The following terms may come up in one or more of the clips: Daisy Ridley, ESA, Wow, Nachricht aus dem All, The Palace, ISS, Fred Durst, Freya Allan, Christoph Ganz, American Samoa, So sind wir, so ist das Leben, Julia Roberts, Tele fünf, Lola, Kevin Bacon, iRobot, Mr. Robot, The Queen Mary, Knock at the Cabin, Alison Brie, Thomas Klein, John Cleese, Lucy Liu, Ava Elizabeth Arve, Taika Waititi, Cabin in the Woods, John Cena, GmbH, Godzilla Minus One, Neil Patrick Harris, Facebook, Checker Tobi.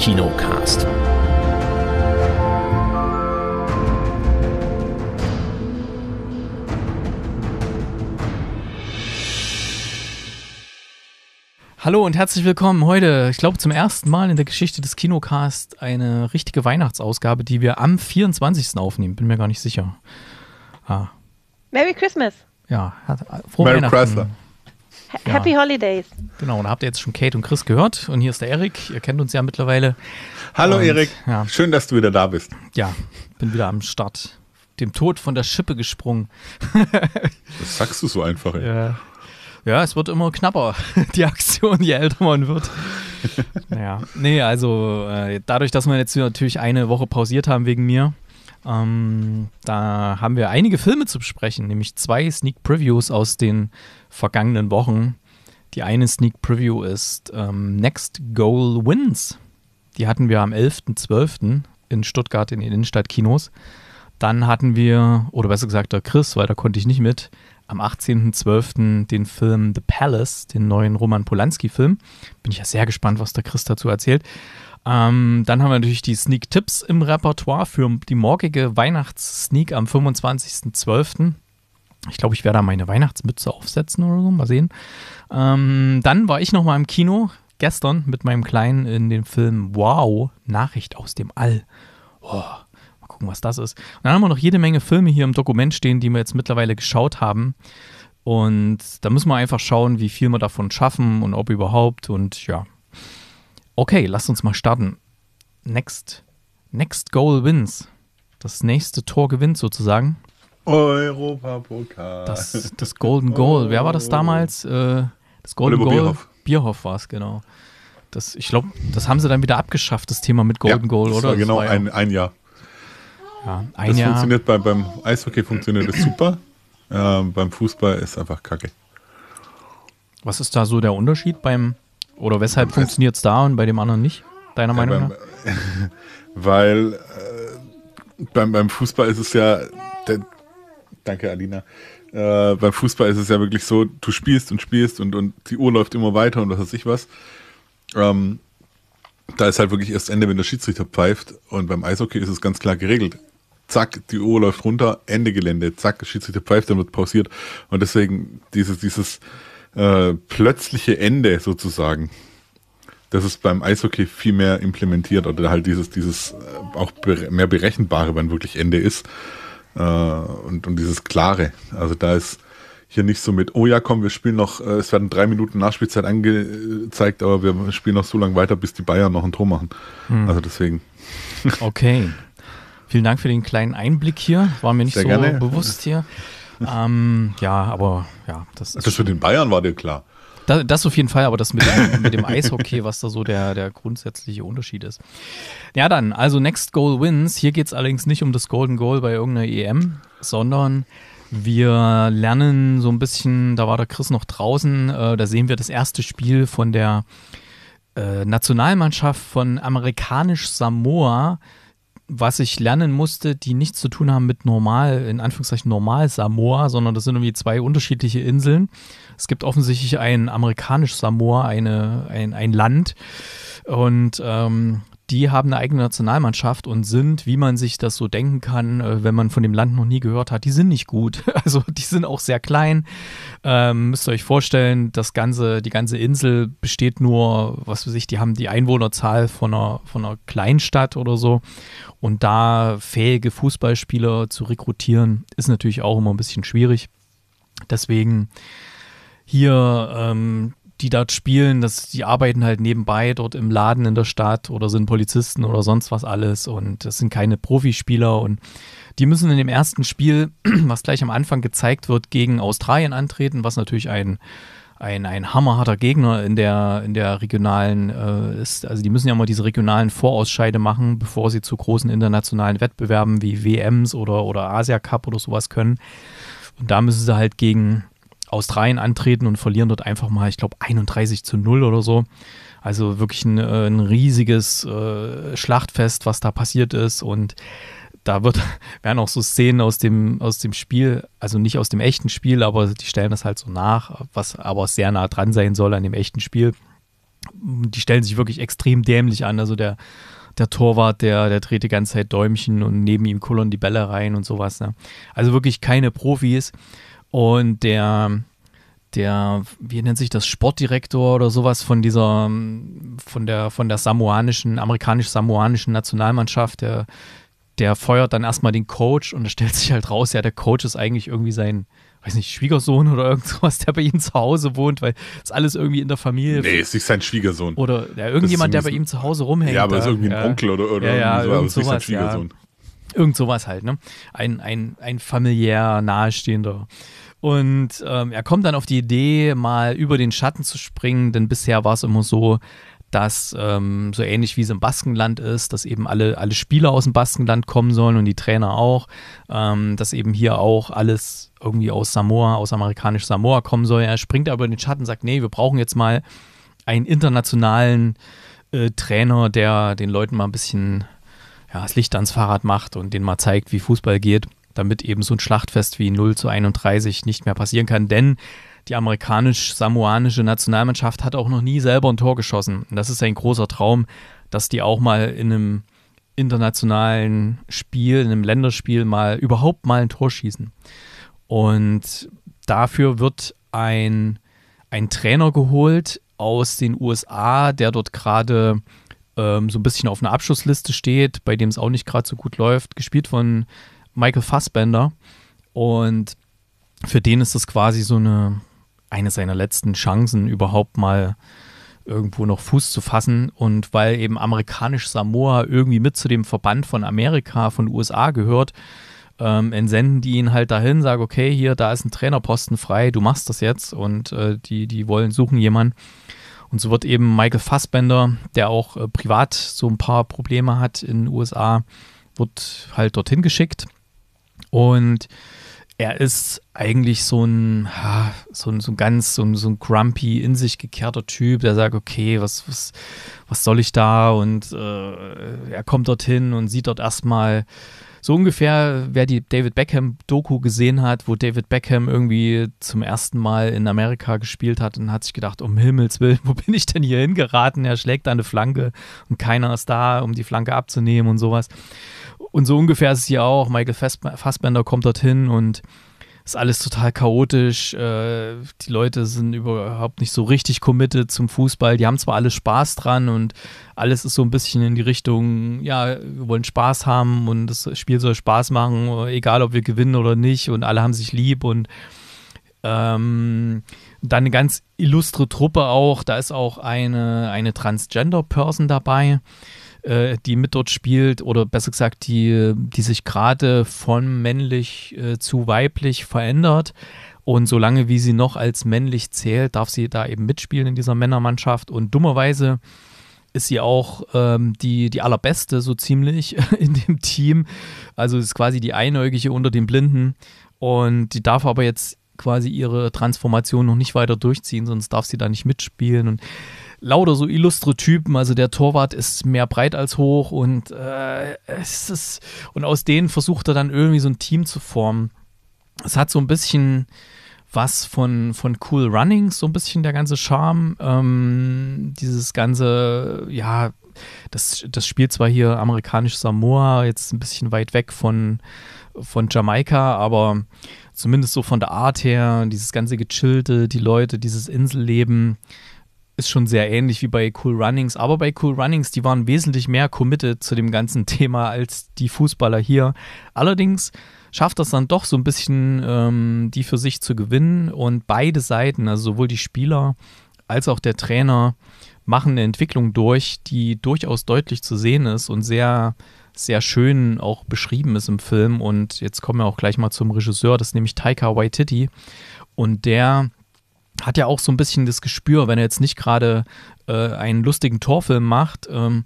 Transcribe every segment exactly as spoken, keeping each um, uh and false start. Kinocast. Hallo und herzlich willkommen heute, ich glaube zum ersten Mal in der Geschichte des Kinocast, eine richtige Weihnachtsausgabe, die wir am vierundzwanzigsten aufnehmen, bin mir gar nicht sicher. Ah. Merry Christmas! Ja, frohe Merry Weihnachten. Chrysler. Happy ja. Holidays. Genau, und da habt ihr jetzt schon Kate und Chris gehört. Und hier ist der Erik. Ihr kennt uns ja mittlerweile. Hallo und, Erik. Ja. Schön, dass du wieder da bist. Ja, bin wieder am Start. Dem Tod von der Schippe gesprungen. Das sagst du so einfach, ey. Ja. Ja, es wird immer knapper, die Aktion, je älter man wird. Naja, nee, also dadurch, dass wir jetzt natürlich eine Woche pausiert haben wegen mir, Ähm, da haben wir einige Filme zu besprechen, nämlich zwei Sneak Previews aus den vergangenen Wochen. Die eine Sneak Preview ist ähm, Next Goal Wins. Die hatten wir am elften zwölften in Stuttgart in den Innenstadtkinos. Dann hatten wir, oder besser gesagt der Chris, weil da konnte ich nicht mit, am achtzehnten zwölften den Film The Palace, den neuen Roman Polanski-Film. Bin ich ja sehr gespannt, was der Chris dazu erzählt. Ähm, dann haben wir natürlich die Sneak-Tipps im Repertoire für die morgige Weihnachts-Sneak am fünfundzwanzigsten zwölften. Ich glaube, ich werde da meine Weihnachtsmütze aufsetzen oder so, mal sehen. Ähm, dann war ich nochmal im Kino, gestern mit meinem Kleinen in dem Film Wow, Nachricht aus dem All. Oh, mal gucken, was das ist. Und dann haben wir noch jede Menge Filme hier im Dokument stehen, die wir jetzt mittlerweile geschaut haben. Und da müssen wir einfach schauen, wie viel wir davon schaffen und ob überhaupt und ja. Okay, lasst uns mal starten. Next, next Goal Wins. Das nächste Tor gewinnt sozusagen. Europapokal. Das, das Golden Goal. Oh. Wer war das damals? Äh, das Golden Oliver Goal. Bierhoff, Bierhoff war es, genau. Das, ich glaube, das haben sie dann wieder abgeschafft, das Thema mit Golden ja, Goal, das oder? War genau, das war ein, ein Jahr. Ja, ein das Jahr. Funktioniert bei, beim Eishockey funktioniert das super. Äh, beim Fußball ist einfach kacke. Was ist da so der Unterschied beim... Oder weshalb funktioniert es da und bei dem anderen nicht, deiner ja, Meinung nach? Weil äh, beim, beim Fußball ist es ja, der, danke Alina, äh, beim Fußball ist es ja wirklich so, du spielst und spielst und, und die Uhr läuft immer weiter und was weiß ich was. Ähm, da ist halt wirklich erst Ende, wenn der Schiedsrichter pfeift, und beim Eishockey ist es ganz klar geregelt. Zack, die Uhr läuft runter, Ende Gelände, zack, Schiedsrichter pfeift, dann wird pausiert, und deswegen dieses, dieses Äh, plötzliche Ende sozusagen. Das ist beim Eishockey viel mehr implementiert, oder halt dieses, dieses äh, auch bere- mehr Berechenbare, wann wirklich Ende ist, äh, und, und dieses Klare. Also da ist hier nicht so mit, oh ja komm, wir spielen noch, äh, es werden drei Minuten Nachspielzeit angezeigt, aber wir spielen noch so lange weiter, bis die Bayern noch ein Tor machen. Hm. Also deswegen. Okay. Vielen Dank für den kleinen Einblick hier. War mir nicht Sehr so gerne. bewusst hier. Ähm, ja, aber ja, das ist. Das für den Bayern war dir klar. Das, das auf jeden Fall, aber das mit dem, mit dem Eishockey, was da so der, der grundsätzliche Unterschied ist. Ja, dann, also Next Goal Wins. Hier geht es allerdings nicht um das Golden Goal bei irgendeiner E M, sondern wir lernen so ein bisschen, da war der Chris noch draußen, äh, da sehen wir das erste Spiel von der äh, Nationalmannschaft von Amerikanisch Samoa, was ich lernen musste, die nichts zu tun haben mit normal, in Anführungszeichen normal Samoa, sondern das sind irgendwie zwei unterschiedliche Inseln. Es gibt offensichtlich ein amerikanisch Samoa, eine, ein, ein Land, und ähm, die haben eine eigene Nationalmannschaft und sind, wie man sich das so denken kann, wenn man von dem Land noch nie gehört hat, die sind nicht gut. Also die sind auch sehr klein. Ähm, müsst ihr euch vorstellen, das ganze, die ganze Insel besteht nur, was weiß ich, die haben die Einwohnerzahl von einer, von einer Kleinstadt oder so. Und da fähige Fußballspieler zu rekrutieren, ist natürlich auch immer ein bisschen schwierig. Deswegen hier... Ähm, die dort spielen, das, die arbeiten halt nebenbei dort im Laden in der Stadt oder sind Polizisten oder sonst was alles, und das sind keine Profispieler, und die müssen in dem ersten Spiel, was gleich am Anfang gezeigt wird, gegen Australien antreten, was natürlich ein, ein, ein hammerharter Gegner in der, in der regionalen äh, ist. Also die müssen ja immer diese regionalen Vorausscheide machen, bevor sie zu großen internationalen Wettbewerben wie W Ms oder, oder Asia Cup oder sowas können, und da müssen sie halt gegen Australien antreten und verlieren dort einfach mal, ich glaube, einunddreißig zu null oder so. Also wirklich ein, ein riesiges äh, Schlachtfest, was da passiert ist. Und da wird, werden auch so Szenen aus dem, aus dem Spiel, also nicht aus dem echten Spiel, aber die stellen das halt so nach, was aber sehr nah dran sein soll an dem echten Spiel. die stellen sich wirklich extrem dämlich an. Also der, der Torwart, der, der dreht die ganze Zeit Däumchen und neben ihm kullern die Bälle rein und sowas. Ne? Also wirklich keine Profis. Und der, der, wie nennt sich das, Sportdirektor oder sowas von dieser, von der, von der samoanischen, amerikanisch-samoanischen Nationalmannschaft, der, der feuert dann erstmal den Coach und es stellt sich halt raus, ja, der Coach ist eigentlich irgendwie sein, weiß nicht, Schwiegersohn oder irgend sowas, der bei ihm zu Hause wohnt, weil das alles irgendwie in der Familie... Nee, ist nicht sein Schwiegersohn. Oder ja, irgendjemand, der bei ihm zu Hause rumhängt. Ja, aber da ist irgendwie ein ja, Onkel oder, oder ja, ja, so, aber ist nicht sein Schwiegersohn. Ja. Irgend sowas halt, ne? Ein, ein, ein familiär nahestehender. Und ähm, er kommt dann auf die Idee, mal über den Schatten zu springen, denn bisher war es immer so, dass ähm, so ähnlich wie es im Baskenland ist, dass eben alle, alle Spieler aus dem Baskenland kommen sollen und die Trainer auch, ähm, dass eben hier auch alles irgendwie aus Samoa, aus amerikanisch Samoa kommen soll. Er springt aber über den Schatten und sagt, nee, wir brauchen jetzt mal einen internationalen äh, Trainer, der den Leuten mal ein bisschen... ja, das Licht ans Fahrrad macht und denen mal zeigt, wie Fußball geht, damit eben so ein Schlachtfest wie null zu einunddreißig nicht mehr passieren kann. Denn die amerikanisch-samoanische Nationalmannschaft hat auch noch nie selber ein Tor geschossen. Und das ist ein großer Traum, dass die auch mal in einem internationalen Spiel, in einem Länderspiel mal überhaupt mal ein Tor schießen. Und dafür wird ein, ein Trainer geholt aus den U S A, der dort gerade... so ein bisschen auf einer Abschussliste steht, bei dem es auch nicht gerade so gut läuft, gespielt von Michael Fassbender. Und für den ist das quasi so eine, eine seiner letzten Chancen, überhaupt mal irgendwo noch Fuß zu fassen. Und weil eben amerikanisch Samoa irgendwie mit zu dem Verband von Amerika, von U S A gehört, ähm, entsenden die ihn halt dahin, sagen, okay, hier, da ist ein Trainerposten frei, du machst das jetzt. Und äh, die, die wollen, suchen jemanden. Und so wird eben Michael Fassbender, der auch äh, privat so ein paar Probleme hat in den U S A, wird halt dorthin geschickt. Und er ist eigentlich so ein, so ein, so ein ganz, so ein, so ein grumpy, in sich gekehrter Typ, der sagt, okay, was, was, was soll ich da? Und äh, er kommt dorthin und sieht dort erstmal so ungefähr, wer die David Beckham-Doku gesehen hat, wo David Beckham irgendwie zum ersten Mal in Amerika gespielt hat und hat sich gedacht, um Himmels Willen, wo bin ich denn hier hingeraten? Er schlägt da eine Flanke und keiner ist da, um die Flanke abzunehmen und sowas. Und so ungefähr ist es hier auch. Michael Fassbender kommt dorthin und ist alles total chaotisch. Die Leute sind überhaupt nicht so richtig committed zum Fußball. Die haben zwar alle Spaß dran und alles ist so ein bisschen in die Richtung, ja, wir wollen Spaß haben und das Spiel soll Spaß machen, egal ob wir gewinnen oder nicht, und alle haben sich lieb. Und ähm, dann eine ganz illustre Truppe auch. Da ist auch eine, eine Transgender-Person dabei, die mit dort spielt, oder besser gesagt, die, die sich gerade von männlich äh, zu weiblich verändert, und solange wie sie noch als männlich zählt, darf sie da eben mitspielen in dieser Männermannschaft. Und dummerweise ist sie auch ähm, die, die allerbeste so ziemlich in dem Team, also ist quasi die Einäugige unter den Blinden, und die darf aber jetzt quasi ihre Transformation noch nicht weiter durchziehen, sonst darf sie da nicht mitspielen. Und lauter so illustre Typen, also der Torwart ist mehr breit als hoch, und äh, es ist, und aus denen versucht er dann irgendwie so ein Team zu formen. Es hat so ein bisschen was von, von Cool Runnings, so ein bisschen der ganze Charme, ähm, dieses ganze, ja, das, das spielt zwar hier amerikanisch Samoa, jetzt ein bisschen weit weg von, von Jamaika, aber zumindest so von der Art her, dieses ganze Gechillte, die Leute, dieses Inselleben, ist schon sehr ähnlich wie bei Cool Runnings, aber bei Cool Runnings, die waren wesentlich mehr committed zu dem ganzen Thema als die Fußballer hier. Allerdings schafft das dann doch so ein bisschen, ähm, die für sich zu gewinnen, und beide Seiten, also sowohl die Spieler als auch der Trainer, machen eine Entwicklung durch, die durchaus deutlich zu sehen ist und sehr, sehr schön auch beschrieben ist im Film. Und jetzt kommen wir auch gleich mal zum Regisseur, das ist nämlich Taika Waititi, und der hat ja auch so ein bisschen das Gespür, wenn er jetzt nicht gerade äh, einen lustigen Torfilm macht, ähm,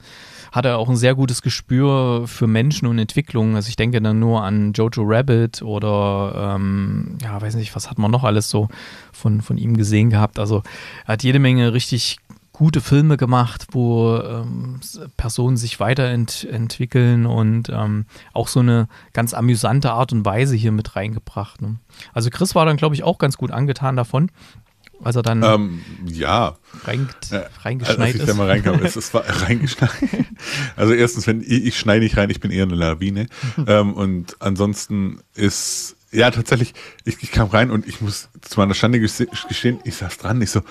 hat er auch ein sehr gutes Gespür für Menschen und Entwicklung. Also ich denke dann nur an Jojo Rabbit oder, ähm, ja, weiß nicht, was hat man noch alles so von, von ihm gesehen gehabt. Also er hat jede Menge richtig gute Filme gemacht, wo ähm, Personen sich weiterentwickeln, und ähm, auch so eine ganz amüsante Art und Weise hier mit reingebracht. Ne? Also Chris war dann, glaube ich, auch ganz gut angetan davon. als er dann ähm, ja. rein, reingeschneit also, ist. Mal reinkam, es, es war reingeschneit. Also erstens, wenn ich, ich schneide nicht rein, ich bin eher eine Lawine. ähm, und ansonsten ist, ja tatsächlich, ich, ich kam rein und ich muss zu meiner Schande gestehen, ich saß dran, ich so,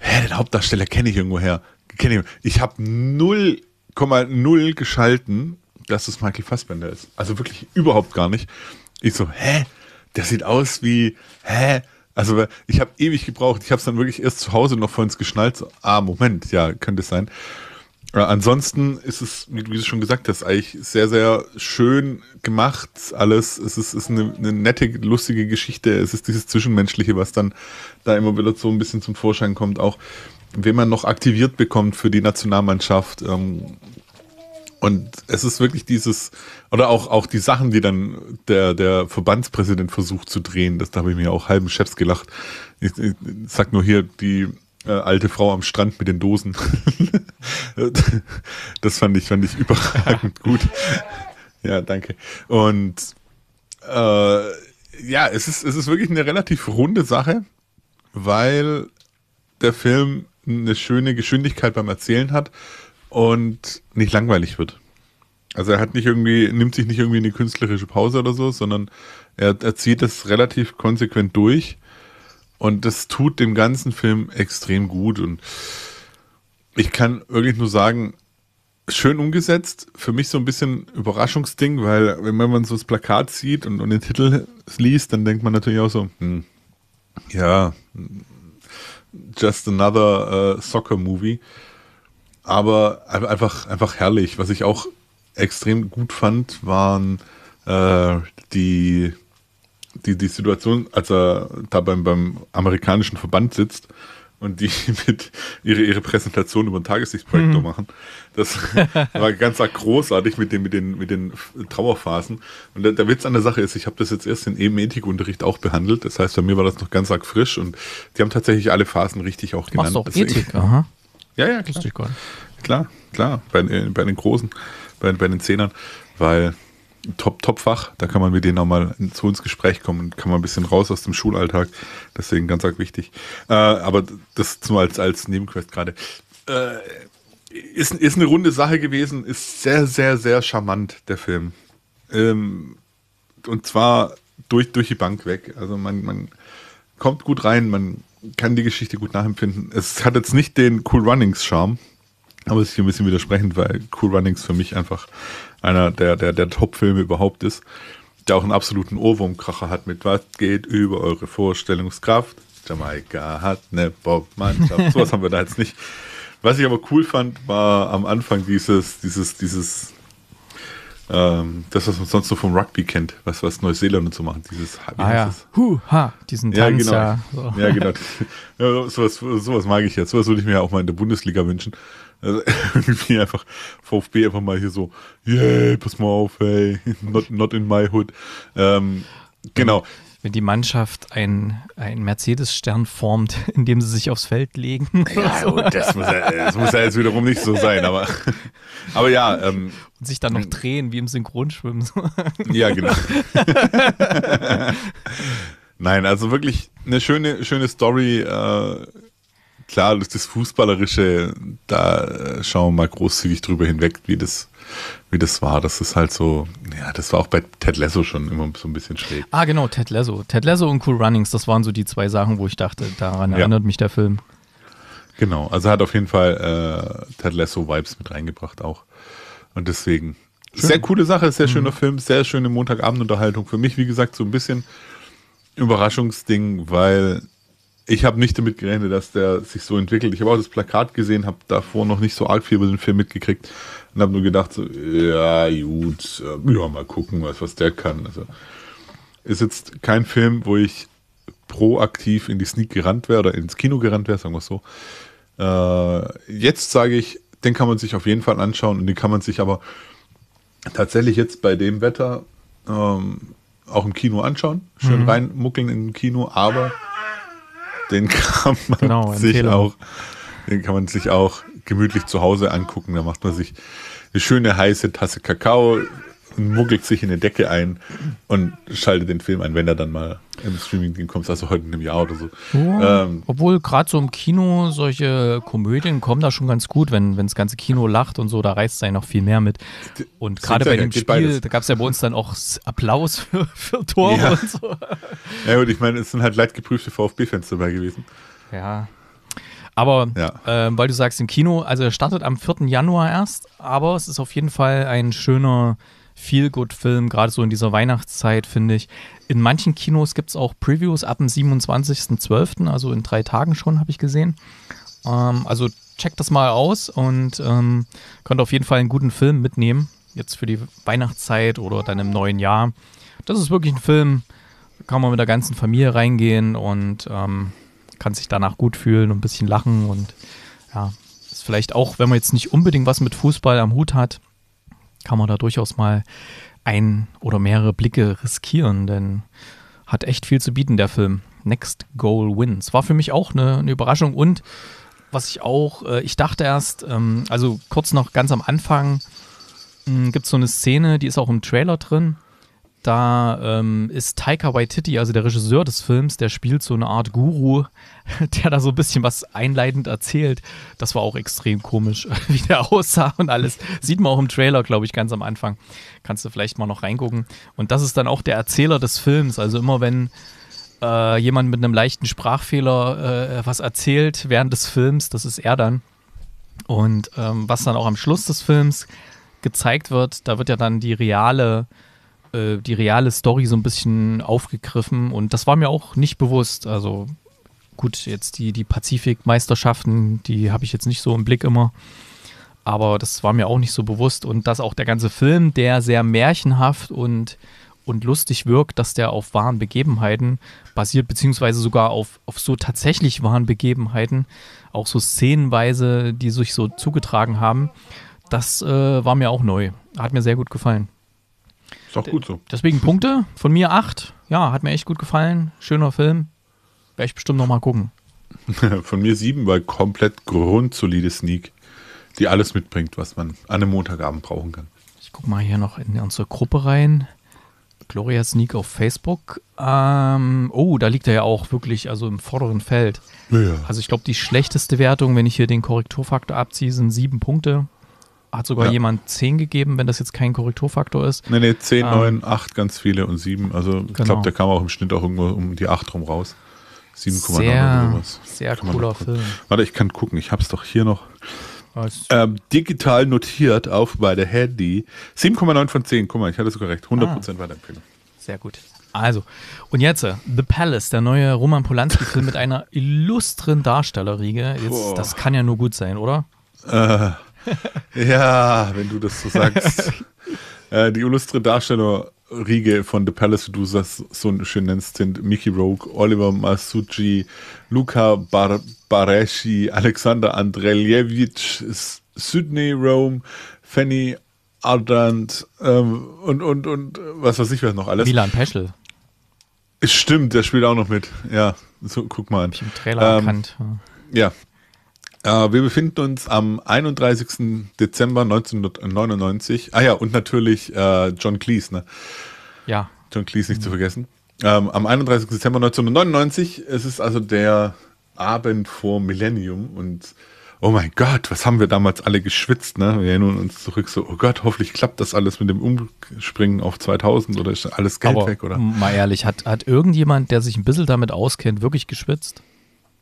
hä, den Hauptdarsteller kenne ich irgendwoher. Kenn ich ich habe null Komma null geschalten, dass es Michael Fassbender ist. Also wirklich überhaupt gar nicht. Ich so, hä? Der sieht aus wie, hä? Also ich habe ewig gebraucht. Ich habe es dann wirklich erst zu Hause noch vor uns geschnallt. So, ah, Moment, ja, könnte es sein. Aber ansonsten ist es, wie du schon gesagt hast, eigentlich sehr, sehr schön gemacht alles. Es ist, ist eine, eine nette, lustige Geschichte. Es ist dieses Zwischenmenschliche, was dann da immer wieder so ein bisschen zum Vorschein kommt. Auch wen man noch aktiviert bekommt für die Nationalmannschaft. Und es ist wirklich dieses, oder auch, auch die Sachen, die dann der, der Verbandspräsident versucht zu drehen, das, da habe ich mir auch halben Chefs gelacht. Ich, ich sag nur hier, die äh, alte Frau am Strand mit den Dosen. Das fand ich, fand ich überragend gut. Ja, danke. Und äh, ja, es ist, es ist wirklich eine relativ runde Sache, weil der Film eine schöne Geschwindigkeit beim Erzählen hat und nicht langweilig wird. Also er hat nicht irgendwie, nimmt sich nicht irgendwie eine künstlerische Pause oder so, sondern er, er zieht das relativ konsequent durch und das tut dem ganzen Film extrem gut. Und ich kann wirklich nur sagen, schön umgesetzt, für mich so ein bisschen Überraschungsding, weil wenn man so das Plakat sieht und, und den Titel liest, dann denkt man natürlich auch so, hm, ja, just another uh, soccer movie. Aber einfach, einfach herrlich. Was ich auch extrem gut fand, waren äh, die, die, die Situation, als er da beim, beim amerikanischen Verband sitzt und die mit ihre, ihre Präsentation über den Tageslichtprojektor mhm. machen. Das war ganz großartig mit den, mit den, mit den Trauerphasen. Und der, der Witz an der Sache ist, ich habe das jetzt erst in eben Ethikunterricht auch behandelt. Das heißt, bei mir war das noch ganz arg frisch und die haben tatsächlich alle Phasen richtig auch genannt. Machst du auch Ethik, aha. Ja, ja, klar, klar, klar. Bei, bei den Großen, bei, bei den Zehnern, weil top, top Fach, da kann man mit denen auch mal zu ins Gespräch kommen und kann man ein bisschen raus aus dem Schulalltag, deswegen ganz arg wichtig. Äh, aber das nur als, als Nebenquest gerade. Äh, ist, ist eine runde Sache gewesen, ist sehr, sehr, sehr charmant, der Film. Ähm, und zwar durch, durch die Bank weg. Also man, man kommt gut rein, man kann die Geschichte gut nachempfinden. Es hat jetzt nicht den Cool Runnings Charme, aber es ist hier ein bisschen widersprechend, weil Cool Runnings für mich einfach einer der, der, der Top-Filme überhaupt ist, der auch einen absoluten Ohrwurmkracher hat mit was geht über eure Vorstellungskraft. Jamaika hat eine Bob-Mannschaft. Sowas haben wir da jetzt nicht. Was ich aber cool fand, war am Anfang dieses, dieses, dieses, Ähm, das, was man sonst so vom Rugby kennt, was, was Neuseeland und so machen, dieses wie ah, ja. Huh, ha, diesen Tanz, ja, genau. Ja, so. Ja, genau. Ja, sowas, sowas mag ich jetzt, sowas würde ich mir ja auch mal in der Bundesliga wünschen. Also irgendwie einfach VfB einfach mal hier so, yeah, pass mal auf, hey, not, not in my hood. Ähm, genau. Wenn die Mannschaft einen Mercedes-Stern formt, indem sie sich aufs Feld legen. Ja, so. das, muss ja, das muss ja jetzt wiederum nicht so sein, aber, aber ja. Ähm, Und sich dann noch drehen, wie im Synchronschwimmen. Ja, genau. Nein, also wirklich eine schöne, schöne Story. Äh, klar, durch das Fußballerische, da schauen wir mal großzügig drüber hinweg, wie das wie das war. Das ist halt so, ja, das war auch bei Ted Lasso schon immer so ein bisschen schräg. Ah, genau, Ted Lasso. Ted Lasso und Cool Runnings, das waren so die zwei Sachen, wo ich dachte, daran ja. erinnert mich der Film. Genau, also hat auf jeden Fall äh, Ted Lasso-Vibes mit reingebracht auch. Und deswegen, schön. Sehr coole Sache, sehr schöner mhm. Film, sehr schöne Montagabendunterhaltung. Für mich, wie gesagt, so ein bisschen Überraschungsding, weil ich habe nicht damit gerechnet, dass der sich so entwickelt. Ich habe auch das Plakat gesehen, habe davor noch nicht so arg viel über den Film mitgekriegt und habe nur gedacht, so, ja gut, ja, mal gucken, was, was der kann. Also ist jetzt kein Film, wo ich proaktiv in die Sneak gerannt wäre oder ins Kino gerannt wäre, sagen wir es so. Äh, jetzt sage ich, den kann man sich auf jeden Fall anschauen und den kann man sich aber tatsächlich jetzt bei dem Wetter ähm, auch im Kino anschauen. Schön mhm. reinmuckeln im Kino, aber den kann man genau, sich auch, den kann man sich auch gemütlich zu Hause angucken. Da macht man sich eine schöne heiße Tasse Kakao, muggelt sich in eine Decke ein und schaltet den Film ein, wenn er dann mal im Streaming kommt, also heute in einem Jahr oder so. Oh, ähm, obwohl gerade so im Kino solche Komödien kommen da schon ganz gut, wenn, wenn das ganze Kino lacht und so, da reißt es ja noch viel mehr mit. Und gerade bei ja, dem Spiel, beides. Da gab es ja bei uns dann auch Applaus für, für Tore ja. und so. Ja gut, ich meine, es sind halt leidgeprüfte VfB-Fans dabei gewesen. Ja. Aber ja. äh, weil du sagst, im Kino, also er startet am vierten Januar erst, aber es ist auf jeden Fall ein schöner Feel-Good-Film, gerade so in dieser Weihnachtszeit, finde ich. In manchen Kinos gibt es auch Previews ab dem siebenundzwanzigsten zwölften, also in drei Tagen schon, habe ich gesehen. Ähm, also checkt das mal aus und ähm, könnt auf jeden Fall einen guten Film mitnehmen, jetzt für die Weihnachtszeit oder dann im neuen Jahr. Das ist wirklich ein Film, kann man mit der ganzen Familie reingehen und ähm, kann sich danach gut fühlen und ein bisschen lachen und ja, ist vielleicht auch, wenn man jetzt nicht unbedingt was mit Fußball am Hut hat, kann man da durchaus mal ein oder mehrere Blicke riskieren, denn hat echt viel zu bieten, der Film. Next Goal Wins. War für mich auch eine, eine Überraschung und was ich auch, äh, ich dachte erst, ähm, also kurz noch ganz am Anfang äh, gibt es so eine Szene, die ist auch im Trailer drin, da ähm, ist Taika Waititi, also der Regisseur des Films, der spielt so eine Art Guru, der da so ein bisschen was einleitend erzählt. Das war auch extrem komisch, wie der aussah und alles. Sieht man auch im Trailer, glaube ich, ganz am Anfang. Kannst du vielleicht mal noch reingucken. Und das ist dann auch der Erzähler des Films. Also immer wenn äh, jemand mit einem leichten Sprachfehler äh, was erzählt während des Films, das ist er dann. Und ähm, was dann auch am Schluss des Films gezeigt wird, da wird ja dann die reale die reale Story so ein bisschen aufgegriffen und das war mir auch nicht bewusst. Also gut, jetzt die, die Pazifikmeisterschaften, die habe ich jetzt nicht so im Blick immer, aber das war mir auch nicht so bewusst und dass auch der ganze Film, der sehr märchenhaft und, und lustig wirkt, dass der auf wahren Begebenheiten basiert, beziehungsweise sogar auf, auf so tatsächlich wahren Begebenheiten, auch so szenenweise, die sich so zugetragen haben, das äh, war mir auch neu. Hat mir sehr gut gefallen. Ist auch gut so. Deswegen Punkte, von mir acht. Ja, hat mir echt gut gefallen. Schöner Film. Werde ich bestimmt nochmal gucken. Von mir sieben, weil komplett grundsolide Sneak, die alles mitbringt, was man an einem Montagabend brauchen kann. Ich gucke mal hier noch in unsere Gruppe rein. Gloria Sneak auf Facebook. Ähm, oh, da liegt er ja auch wirklich also im vorderen Feld. Ja. Also ich glaube, die schlechteste Wertung, wenn ich hier den Korrekturfaktor abziehe, sind sieben Punkte. Hat sogar ja. jemand zehn gegeben, wenn das jetzt kein Korrekturfaktor ist. Nee, nee, zehn, ähm, neun, acht ganz viele und sieben. Also genau. Ich glaube, der kam auch im Schnitt auch irgendwo um die acht rum raus. sieben Komma neun oder irgendwas. Sehr cooler Film. Warte, ich kann gucken. Ich habe es doch hier noch ähm, digital notiert auf bei der Handy. sieben Komma neun von zehn. Guck mal, ich hatte sogar recht. hundert Prozent ah. Weiterempfehlung. Sehr gut. Also, und jetzt The Palace, der neue Roman Polanski-Film mit einer illustren Darstellerriege. Jetzt, das kann ja nur gut sein, oder? Äh... Ja, wenn du das so sagst. äh, die illustre Darstellerriege von The Palace, wie du das so schön nennst, sind Mickey Rourke, Oliver Masucci, Luca Bar- Bareschi, Alexander Andrejewitsch, Sydney Rome, Fanny Ardant ähm, und, und, und was weiß ich was noch alles. Milan Peschel. Stimmt, der spielt auch noch mit. Ja, so, guck mal an. Ich im Trailer ähm, erkannt. Ja. Uh, wir befinden uns am einunddreißigsten Dezember neunzehnhundertneunundneunzig. Ah ja, und natürlich uh, John Cleese, ne? Ja. John Cleese nicht mhm. zu vergessen. Um, am einunddreißigsten Dezember neunzehnhundertneunundneunzig, es ist also der Abend vor Millennium und oh mein Gott, was haben wir damals alle geschwitzt, ne? Wir erinnern uns zurück so, oh Gott, hoffentlich klappt das alles mit dem Umspringen auf zweitausend oder ist alles Geld aber weg, oder? Mal ehrlich, hat, hat irgendjemand, der sich ein bisschen damit auskennt, wirklich geschwitzt?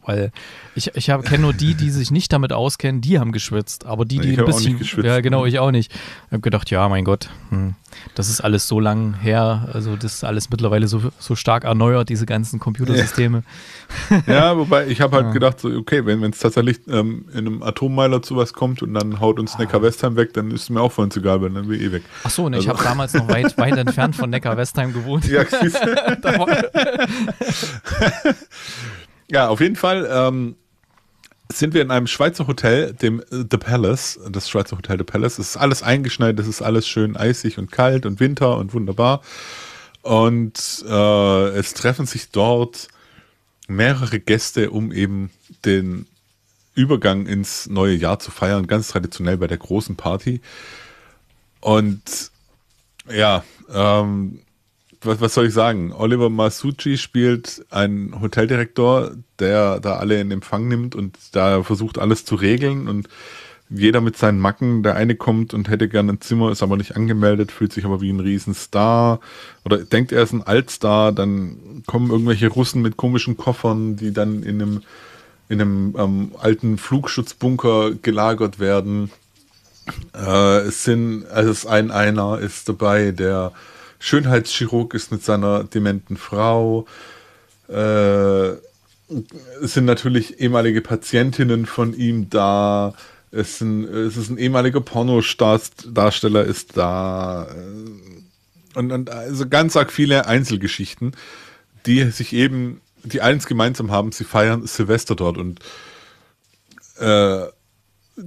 Weil ich, ich kenne nur die, die sich nicht damit auskennen, die haben geschwitzt. Aber die, die ich ein bisschen. Auch nicht geschwitzt. Ja, genau, ich auch nicht. Ich habe gedacht, ja, mein Gott, hm, das ist alles so lang her. Also, das ist alles mittlerweile so, so stark erneuert, diese ganzen Computersysteme. Ja, ja wobei ich habe halt ja. gedacht, so, okay, wenn es tatsächlich ähm, in einem Atommeiler zu was kommt und dann haut uns ah. Neckar-Westheim weg, dann ist es mir auch voll zu egal, weil dann sind wir eh weg. Ach so, ne, also. Ich habe damals noch weit, weit entfernt von Neckar-Westheim gewohnt. Ja, siehst du. Ja, auf jeden Fall ähm, sind wir in einem Schweizer Hotel, dem The Palace, das Schweizer Hotel The Palace. Es ist alles eingeschneit, es ist alles schön eisig und kalt und Winter und wunderbar. Und äh, es treffen sich dort mehrere Gäste, um eben den Übergang ins neue Jahr zu feiern, ganz traditionell bei der großen Party. Und Ja, ähm, was, was soll ich sagen? Oliver Masucci spielt einen Hoteldirektor, der da alle in Empfang nimmt und da versucht, alles zu regeln und jeder mit seinen Macken. Der eine kommt und hätte gerne ein Zimmer, ist aber nicht angemeldet, fühlt sich aber wie ein Riesenstar oder denkt, er ist ein Altstar. Dann kommen irgendwelche Russen mit komischen Koffern, die dann in einem, in einem ähm, alten Flugschutzbunker gelagert werden. Äh, es sind, also es ein einer ist dabei, der Schönheitschirurg ist mit seiner dementen Frau. Äh, es sind natürlich ehemalige Patientinnen von ihm da. Es ist, ein, es ist ein ehemaliger Pornodarsteller ist da und, und also ganz arg viele Einzelgeschichten, die sich eben, die eins gemeinsam haben, sie feiern Silvester dort und äh,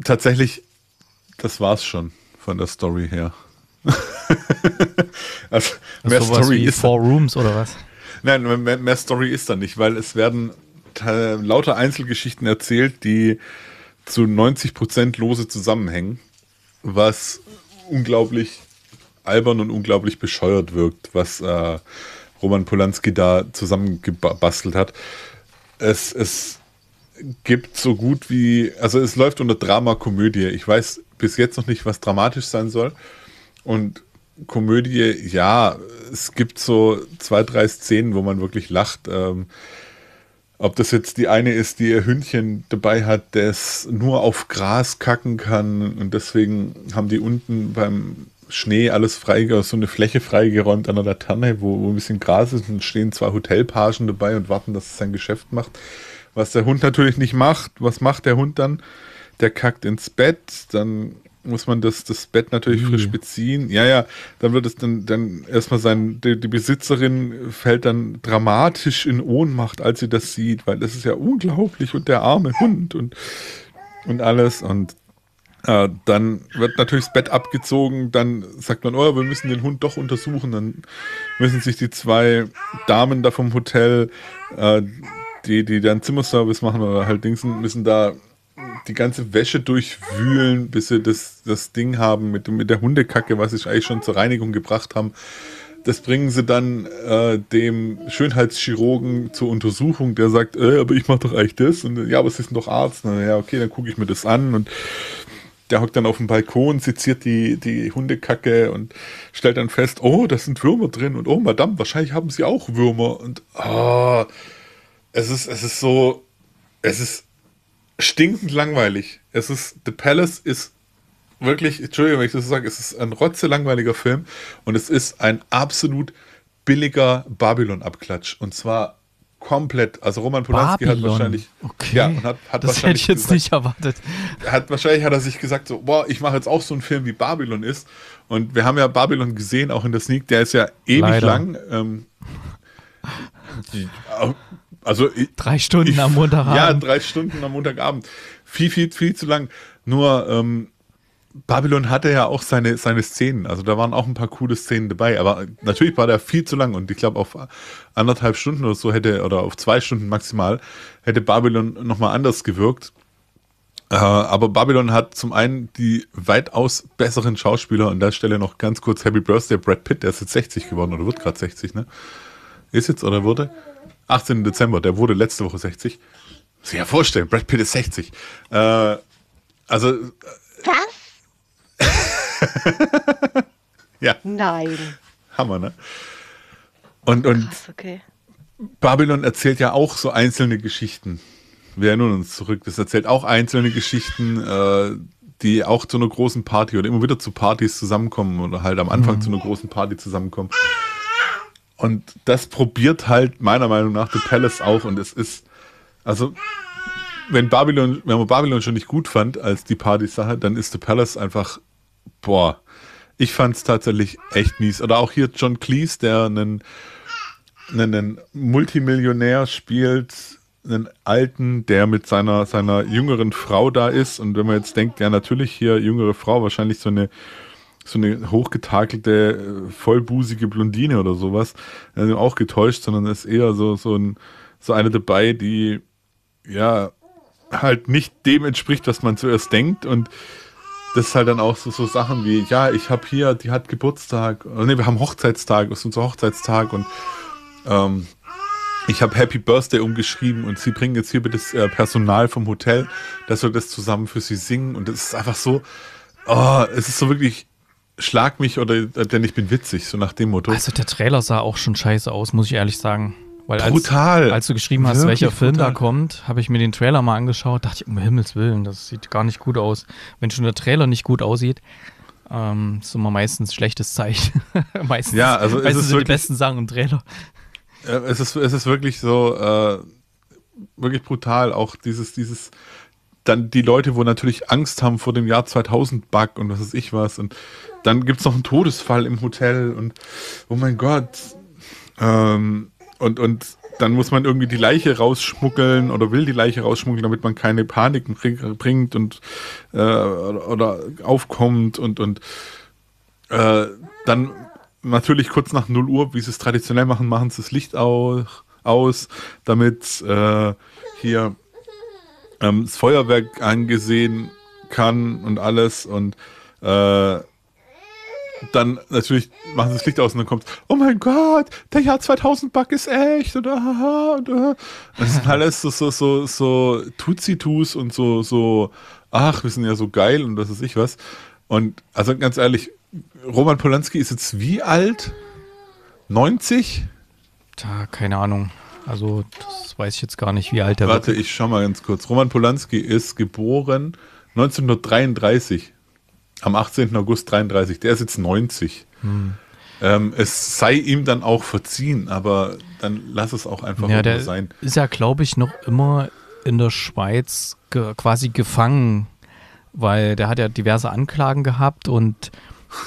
tatsächlich, das war's schon von der Story her. also, mehr also Story ist Four Rooms oder was? Nein, mehr, mehr Story ist da nicht, weil es werden äh, lauter Einzelgeschichten erzählt, die zu neunzig Prozent lose zusammenhängen, was unglaublich albern und unglaublich bescheuert wirkt, was äh, Roman Polanski da zusammengebastelt hat. Es, es gibt so gut wie, also es läuft unter Drama-Komödie. Ich weiß bis jetzt noch nicht, was dramatisch sein soll. Und Komödie, ja, es gibt so zwei, drei Szenen, wo man wirklich lacht. Ähm, Ob das jetzt die eine ist, die ihr Hündchen dabei hat, das nur auf Gras kacken kann und deswegen haben die unten beim Schnee alles frei, so eine Fläche freigeräumt an der Laterne, wo, wo ein bisschen Gras ist und stehen zwei Hotelpagen dabei und warten, dass es sein Geschäft macht. Was der Hund natürlich nicht macht, was macht der Hund dann? Der kackt ins Bett, dann muss man das, das Bett natürlich mhm. frisch beziehen. Ja, ja, dann wird es dann, dann erstmal sein, die, die Besitzerin fällt dann dramatisch in Ohnmacht, als sie das sieht, weil das ist ja unglaublich und der arme Hund und, und alles. Und äh, dann wird natürlich das Bett abgezogen, dann sagt man, oh, wir müssen den Hund doch untersuchen. Dann müssen sich die zwei Damen da vom Hotel, äh, die, die dann Zimmerservice machen oder halt Dingsen, müssen da die ganze Wäsche durchwühlen, bis sie das, das Ding haben mit, mit der Hundekacke, was sie eigentlich schon zur Reinigung gebracht haben. Das bringen sie dann äh, dem Schönheitschirurgen zur Untersuchung, der sagt, äh, aber ich mache doch eigentlich das. Und, ja, aber sie sind doch Arzt. Na, ja, okay, dann gucke ich mir das an. Und der hockt dann auf dem Balkon, seziert die, die Hundekacke und stellt dann fest, oh, da sind Würmer drin. Und oh, Madame, wahrscheinlich haben sie auch Würmer. Und oh, es ist, es ist so, es ist stinkend langweilig. Es ist, The Palace ist wirklich, Entschuldigung, wenn ich das so sage, es ist ein rotze langweiliger Film und es ist ein absolut billiger Babylon-Abklatsch. Und zwar komplett, also Roman Polanski Babylon. hat wahrscheinlich, okay. ja, und hat, hat das wahrscheinlich hätte ich jetzt gesagt, nicht erwartet. Hat, wahrscheinlich hat er sich gesagt, so, boah, ich mache jetzt auch so einen Film, wie Babylon ist. Und wir haben ja Babylon gesehen, auch in der Sneak, der ist ja ewig Leider. lang. Ähm, Also ich, drei Stunden ich, am Montagabend. Ja, drei Stunden am Montagabend. Viel, viel, viel zu lang. Nur ähm, Babylon hatte ja auch seine, seine Szenen. Also da waren auch ein paar coole Szenen dabei. Aber natürlich war der viel zu lang. Und ich glaube, auf anderthalb Stunden oder so hätte, oder auf zwei Stunden maximal, hätte Babylon nochmal anders gewirkt. Äh, aber Babylon hat zum einen die weitaus besseren Schauspieler. An der Stelle noch ganz kurz Happy Birthday, Brad Pitt. Der ist jetzt sechzig geworden oder wird gerade sechzig, ne? Ist jetzt oder wurde? achtzehnten Dezember, der wurde letzte Woche sechzig. Muss ich ja vorstellen, Brad Pitt ist sechzig. Äh, also. Was? ja. Nein. Hammer, ne? Und, und krass, okay. Babylon erzählt ja auch so einzelne Geschichten. Wir erinnern uns zurück. Das erzählt auch einzelne Geschichten, äh, die auch zu einer großen Party oder immer wieder zu Partys zusammenkommen oder halt am Anfang mhm. zu einer großen Party zusammenkommen. Und das probiert halt meiner Meinung nach The Palace auch. Und es ist, also, wenn Babylon, wenn man Babylon schon nicht gut fand als die Party-Sache, dann ist The Palace einfach, boah, ich fand es tatsächlich echt mies. Oder auch hier John Cleese, der einen, einen Multimillionär spielt, einen Alten, der mit seiner, seiner jüngeren Frau da ist. Und wenn man jetzt denkt, ja, natürlich hier jüngere Frau, wahrscheinlich so eine, so eine hochgetakelte, vollbusige Blondine oder sowas, also auch getäuscht, sondern ist eher so, so, ein, so eine dabei, die ja halt nicht dem entspricht, was man zuerst denkt und das ist halt dann auch so, so Sachen wie, ja, ich habe hier, die hat Geburtstag, ne, wir haben Hochzeitstag, ist unser Hochzeitstag und ähm, ich habe Happy Birthday umgeschrieben und sie bringen jetzt hier bitte das äh, Personal vom Hotel, dass wir das zusammen für sie singen und das ist einfach so, oh, es ist so wirklich, schlag mich oder denn ich bin witzig, so nach dem Motto. Also der Trailer sah auch schon scheiße aus, muss ich ehrlich sagen. Weil als, brutal. Als du geschrieben hast, wirklich welcher Film brutal. Da kommt, habe ich mir den Trailer mal angeschaut, dachte ich, um Himmels Willen, das sieht gar nicht gut aus. Wenn schon der Trailer nicht gut aussieht, ähm, ist immer meistens schlechtes Zeichen. meistens ja, also meistens es ist sind wirklich, die besten Sachen im Trailer. Es ist, es ist wirklich so, äh, wirklich brutal, auch dieses, dieses, dann die Leute, wo natürlich Angst haben vor dem Jahr zweitausend-Bug und was weiß ich was und dann gibt es noch einen Todesfall im Hotel und oh mein Gott, ähm, Und, und dann muss man irgendwie die Leiche rausschmuggeln oder will die Leiche rausschmuggeln, damit man keine Panik bringt und äh, oder aufkommt und, und äh, dann natürlich kurz nach null Uhr, wie sie es traditionell machen, machen sie das Licht auch aus, damit äh, hier ähm, das Feuerwerk angesehen kann und alles und äh, dann natürlich machen sie das Licht aus und dann kommt, oh mein Gott, der Jahr zweitausend-Bug ist echt und aha und aha. Das sind alles so, so, so, so Tutsi-Tus und so, so, ach, wir sind ja so geil und was weiß ich was. Und also ganz ehrlich, Roman Polanski ist jetzt wie alt? neunzig? Da, keine Ahnung. Also das weiß ich jetzt gar nicht, wie alt er ist. Warte, wird. Ich schau mal ganz kurz. Roman Polanski ist geboren neunzehnhundertdreiunddreißig. Am achtzehnten August dreiunddreißig, der ist jetzt neunzig. Hm. Ähm, es sei ihm dann auch verziehen, aber dann lass es auch einfach ja, der sein. Ist ja, glaube ich, noch immer in der Schweiz ge- quasi gefangen, weil der hat ja diverse Anklagen gehabt und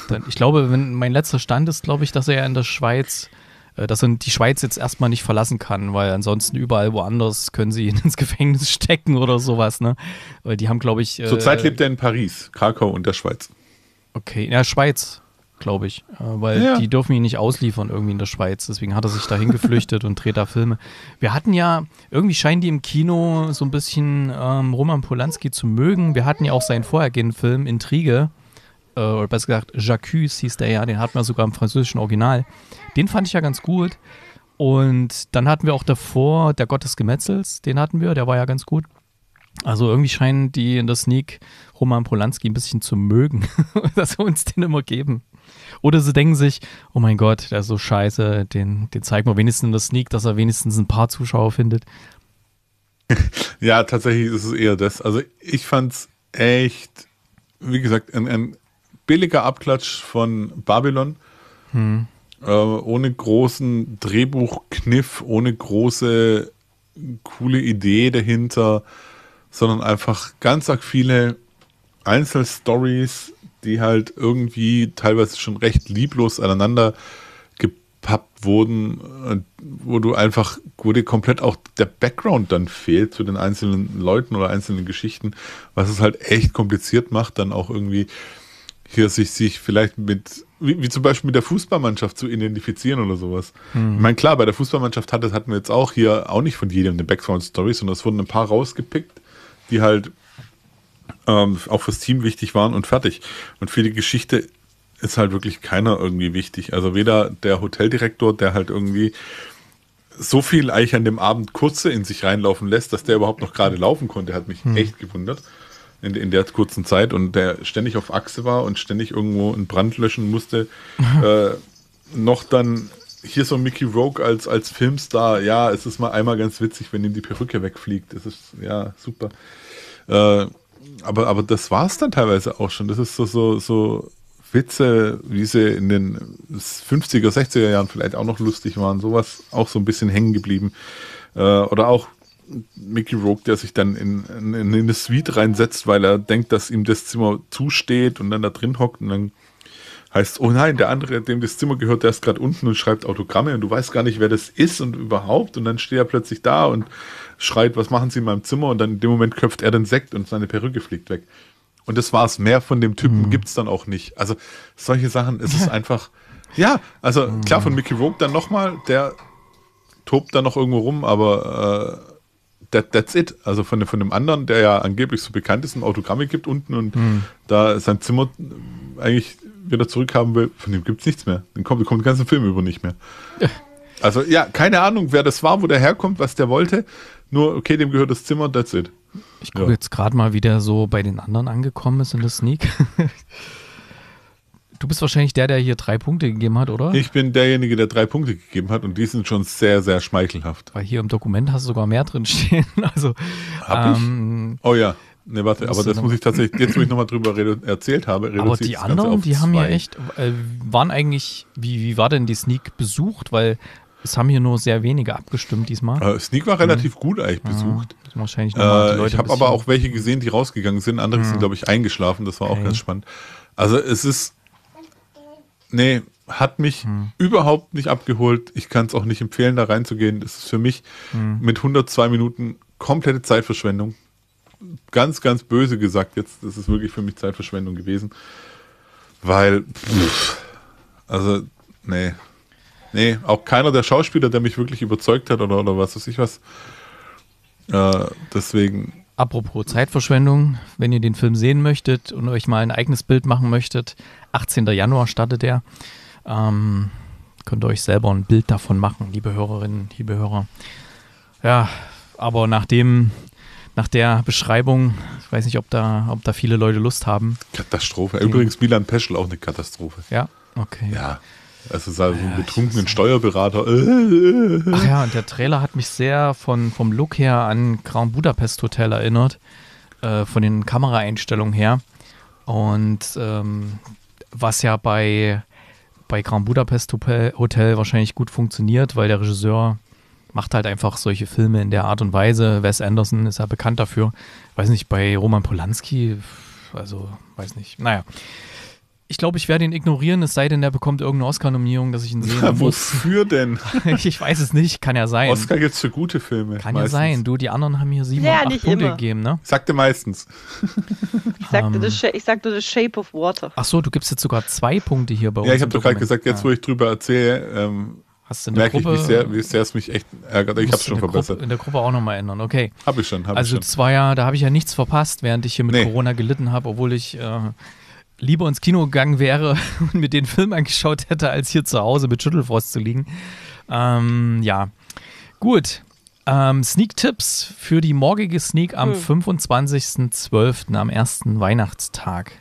dann, ich glaube, wenn mein letzter Stand ist, glaube ich, dass er ja in der Schweiz, äh, dass er die Schweiz jetzt erstmal nicht verlassen kann, weil ansonsten überall woanders können sie ihn ins Gefängnis stecken oder sowas, ne? Weil die haben, glaube ich... Äh, Zurzeit lebt er in Paris, Krakau und der Schweiz. Okay, in der Schweiz, glaube ich, äh, weil ja. Die dürfen ihn nicht ausliefern irgendwie in der Schweiz, deswegen hat er sich dahin geflüchtet und dreht da Filme. Wir hatten ja, irgendwie scheinen die im Kino so ein bisschen ähm, Roman Polanski zu mögen, wir hatten ja auch seinen vorhergehenden Film Intrige, äh, oder besser gesagt J'accuse hieß der ja, den hatten wir sogar im französischen Original. Den fand ich ja ganz gut und dann hatten wir auch davor Der Gott des Gemetzels, den hatten wir, der war ja ganz gut. Also irgendwie scheinen die in der Sneak Roman Polanski ein bisschen zu mögen, dass sie uns den immer geben. Oder sie denken sich, oh mein Gott, der ist so scheiße, den, den zeigen wir wenigstens in der Sneak, dass er wenigstens ein paar Zuschauer findet. Ja, tatsächlich ist es eher das. Also ich fand's echt, wie gesagt, ein, ein billiger Abklatsch von Babylon. Hm. Äh, ohne großen Drehbuchkniff, ohne große coole Idee dahinter, sondern einfach ganz arg viele Einzelstories, die halt irgendwie teilweise schon recht lieblos aneinander gepappt wurden, wo du einfach, wo dir komplett auch der Background dann fehlt zu den einzelnen Leuten oder einzelnen Geschichten, was es halt echt kompliziert macht, dann auch irgendwie hier sich, sich vielleicht mit, wie, wie zum Beispiel mit der Fußballmannschaft zu identifizieren oder sowas. Hm. Ich meine, klar, bei der Fußballmannschaft hat, das hatten wir jetzt auch hier auch nicht von jedem eine Background-Story, sondern es wurden ein paar rausgepickt, die halt ähm, auch fürs Team wichtig waren und fertig. Und für die Geschichte ist halt wirklich keiner irgendwie wichtig. Also weder der Hoteldirektor, der halt irgendwie so viel eigentlich an dem Abend Kurze in sich reinlaufen lässt, dass der überhaupt noch gerade laufen konnte, hat mich hm. echt gewundert in, in der kurzen Zeit und der ständig auf Achse war und ständig irgendwo einen Brand löschen musste. äh, noch dann hier so Mickey Rourke als, als Filmstar, ja, es ist mal einmal ganz witzig, wenn ihm die Perücke wegfliegt. Das ist, ja, super. Äh, aber, aber das war es dann teilweise auch schon. Das ist so, so, so Witze, wie sie in den fünfziger, sechziger Jahren vielleicht auch noch lustig waren. Sowas auch so ein bisschen hängen geblieben. Äh, oder auch Mickey Rourke, der sich dann in, in, in eine Suite reinsetzt, weil er denkt, dass ihm das Zimmer zusteht und dann da drin hockt und dann heißt, oh nein, der andere, dem das Zimmer gehört, der ist gerade unten und schreibt Autogramme und du weißt gar nicht, wer das ist und überhaupt und dann steht er plötzlich da und schreit, was machen Sie in meinem Zimmer und dann in dem Moment köpft er den Sekt und seine Perücke fliegt weg. Und das war's, mehr von dem Typen mhm. gibt's dann auch nicht. Also solche Sachen, es ist einfach, ja, also mhm. klar, von Mickey Rourke dann nochmal, der tobt dann noch irgendwo rum, aber äh, that, that's it. Also von, von dem anderen, der ja angeblich so bekannt ist und Autogramme gibt unten und mhm. da sein Zimmer eigentlich wieder zurückhaben will, von dem gibt es nichts mehr. Dann kommt, kommt den ganzen Film über nicht mehr. Also ja, keine Ahnung, wer das war, wo der herkommt, was der wollte. Nur, okay, dem gehört das Zimmer, that's it. Ich gucke ja. jetzt gerade mal, wie der so bei den anderen angekommen ist in der Sneak. Du bist wahrscheinlich der, der hier drei Punkte gegeben hat, oder? Ich bin derjenige, der drei Punkte gegeben hat und die sind schon sehr, sehr schmeichelhaft. Weil hier im Dokument hast du sogar mehr drin stehen. Also, Hab ähm, ich? Oh ja. Ne, warte, aber das muss ich tatsächlich, jetzt wo ich nochmal drüber redu- erzählt habe, aber die anderen, die haben ja echt, äh, waren eigentlich, wie, wie war denn die Sneak besucht? Weil es haben hier nur sehr wenige abgestimmt diesmal. Äh, Sneak war relativ mhm. gut eigentlich besucht. Ja, wahrscheinlich äh, Leute ich habe aber auch welche gesehen, die rausgegangen sind. Andere mhm. sind, glaube ich, eingeschlafen. Das war okay. auch ganz spannend. Also es ist, nee, hat mich mhm. überhaupt nicht abgeholt. Ich kann es auch nicht empfehlen, da reinzugehen. Das ist für mich mhm. mit hundertzwei Minuten komplette Zeitverschwendung. Ganz, ganz böse gesagt jetzt, das ist wirklich für mich Zeitverschwendung gewesen, weil, pff, also, nee, nee, auch keiner der Schauspieler, der mich wirklich überzeugt hat oder, oder was weiß ich was, äh, deswegen. Apropos Zeitverschwendung, wenn ihr den Film sehen möchtet und euch mal ein eigenes Bild machen möchtet, achtzehnten Januar startet er, ähm, könnt ihr euch selber ein Bild davon machen, liebe Hörerinnen, liebe Hörer. Ja, aber nachdem... Nach der Beschreibung, ich weiß nicht, ob da, ob da viele Leute Lust haben. Katastrophe. Den Übrigens Milan Peschel auch eine Katastrophe. Ja, okay. Ja, also so einen ja, betrunkenen Steuerberater. Ach ja, und der Trailer hat mich sehr von, vom Look her an Grand Budapest Hotel erinnert, äh, von den Kameraeinstellungen her. Und ähm, was ja bei, bei Grand Budapest Hotel wahrscheinlich gut funktioniert, weil der Regisseur... macht halt einfach solche Filme in der Art und Weise. Wes Anderson ist ja bekannt dafür. Weiß nicht, bei Roman Polanski, also weiß nicht. Naja, ich glaube, ich werde ihn ignorieren, es sei denn, der bekommt irgendeine Oscar-Nominierung, dass ich ihn sehen ja, muss. Wofür denn? Ich weiß es nicht, kann ja sein. Oscar gibt es für gute Filme. Kann meistens. Ja sein, du, die anderen haben hier sieben ja, und acht Punkte immer. gegeben, ne? Ich sagte meistens. Ich sagte, um, the ich sagte The Shape of Water. Ach so, du gibst jetzt sogar zwei Punkte hier bei uns. Ja, ich habe doch gerade gesagt, jetzt wo ich drüber erzähle, ähm, Hast du merke Gruppe, ich, wie sehr, wie sehr es mich echt ärgert. Ich habe es schon in verbessert. Gruppe, in der Gruppe auch nochmal ändern, okay. Habe ich schon. Hab also ich schon. War ja, da habe ich ja nichts verpasst, während ich hier mit nee. Corona gelitten habe, obwohl ich äh, lieber ins Kino gegangen wäre und mir den Film angeschaut hätte, als hier zu Hause mit Schüttelfrost zu liegen. Ähm, ja, gut. Ähm, Sneak-Tipps für die morgige Sneak am hm. fünfundzwanzigsten zwölften, am ersten Weihnachtstag.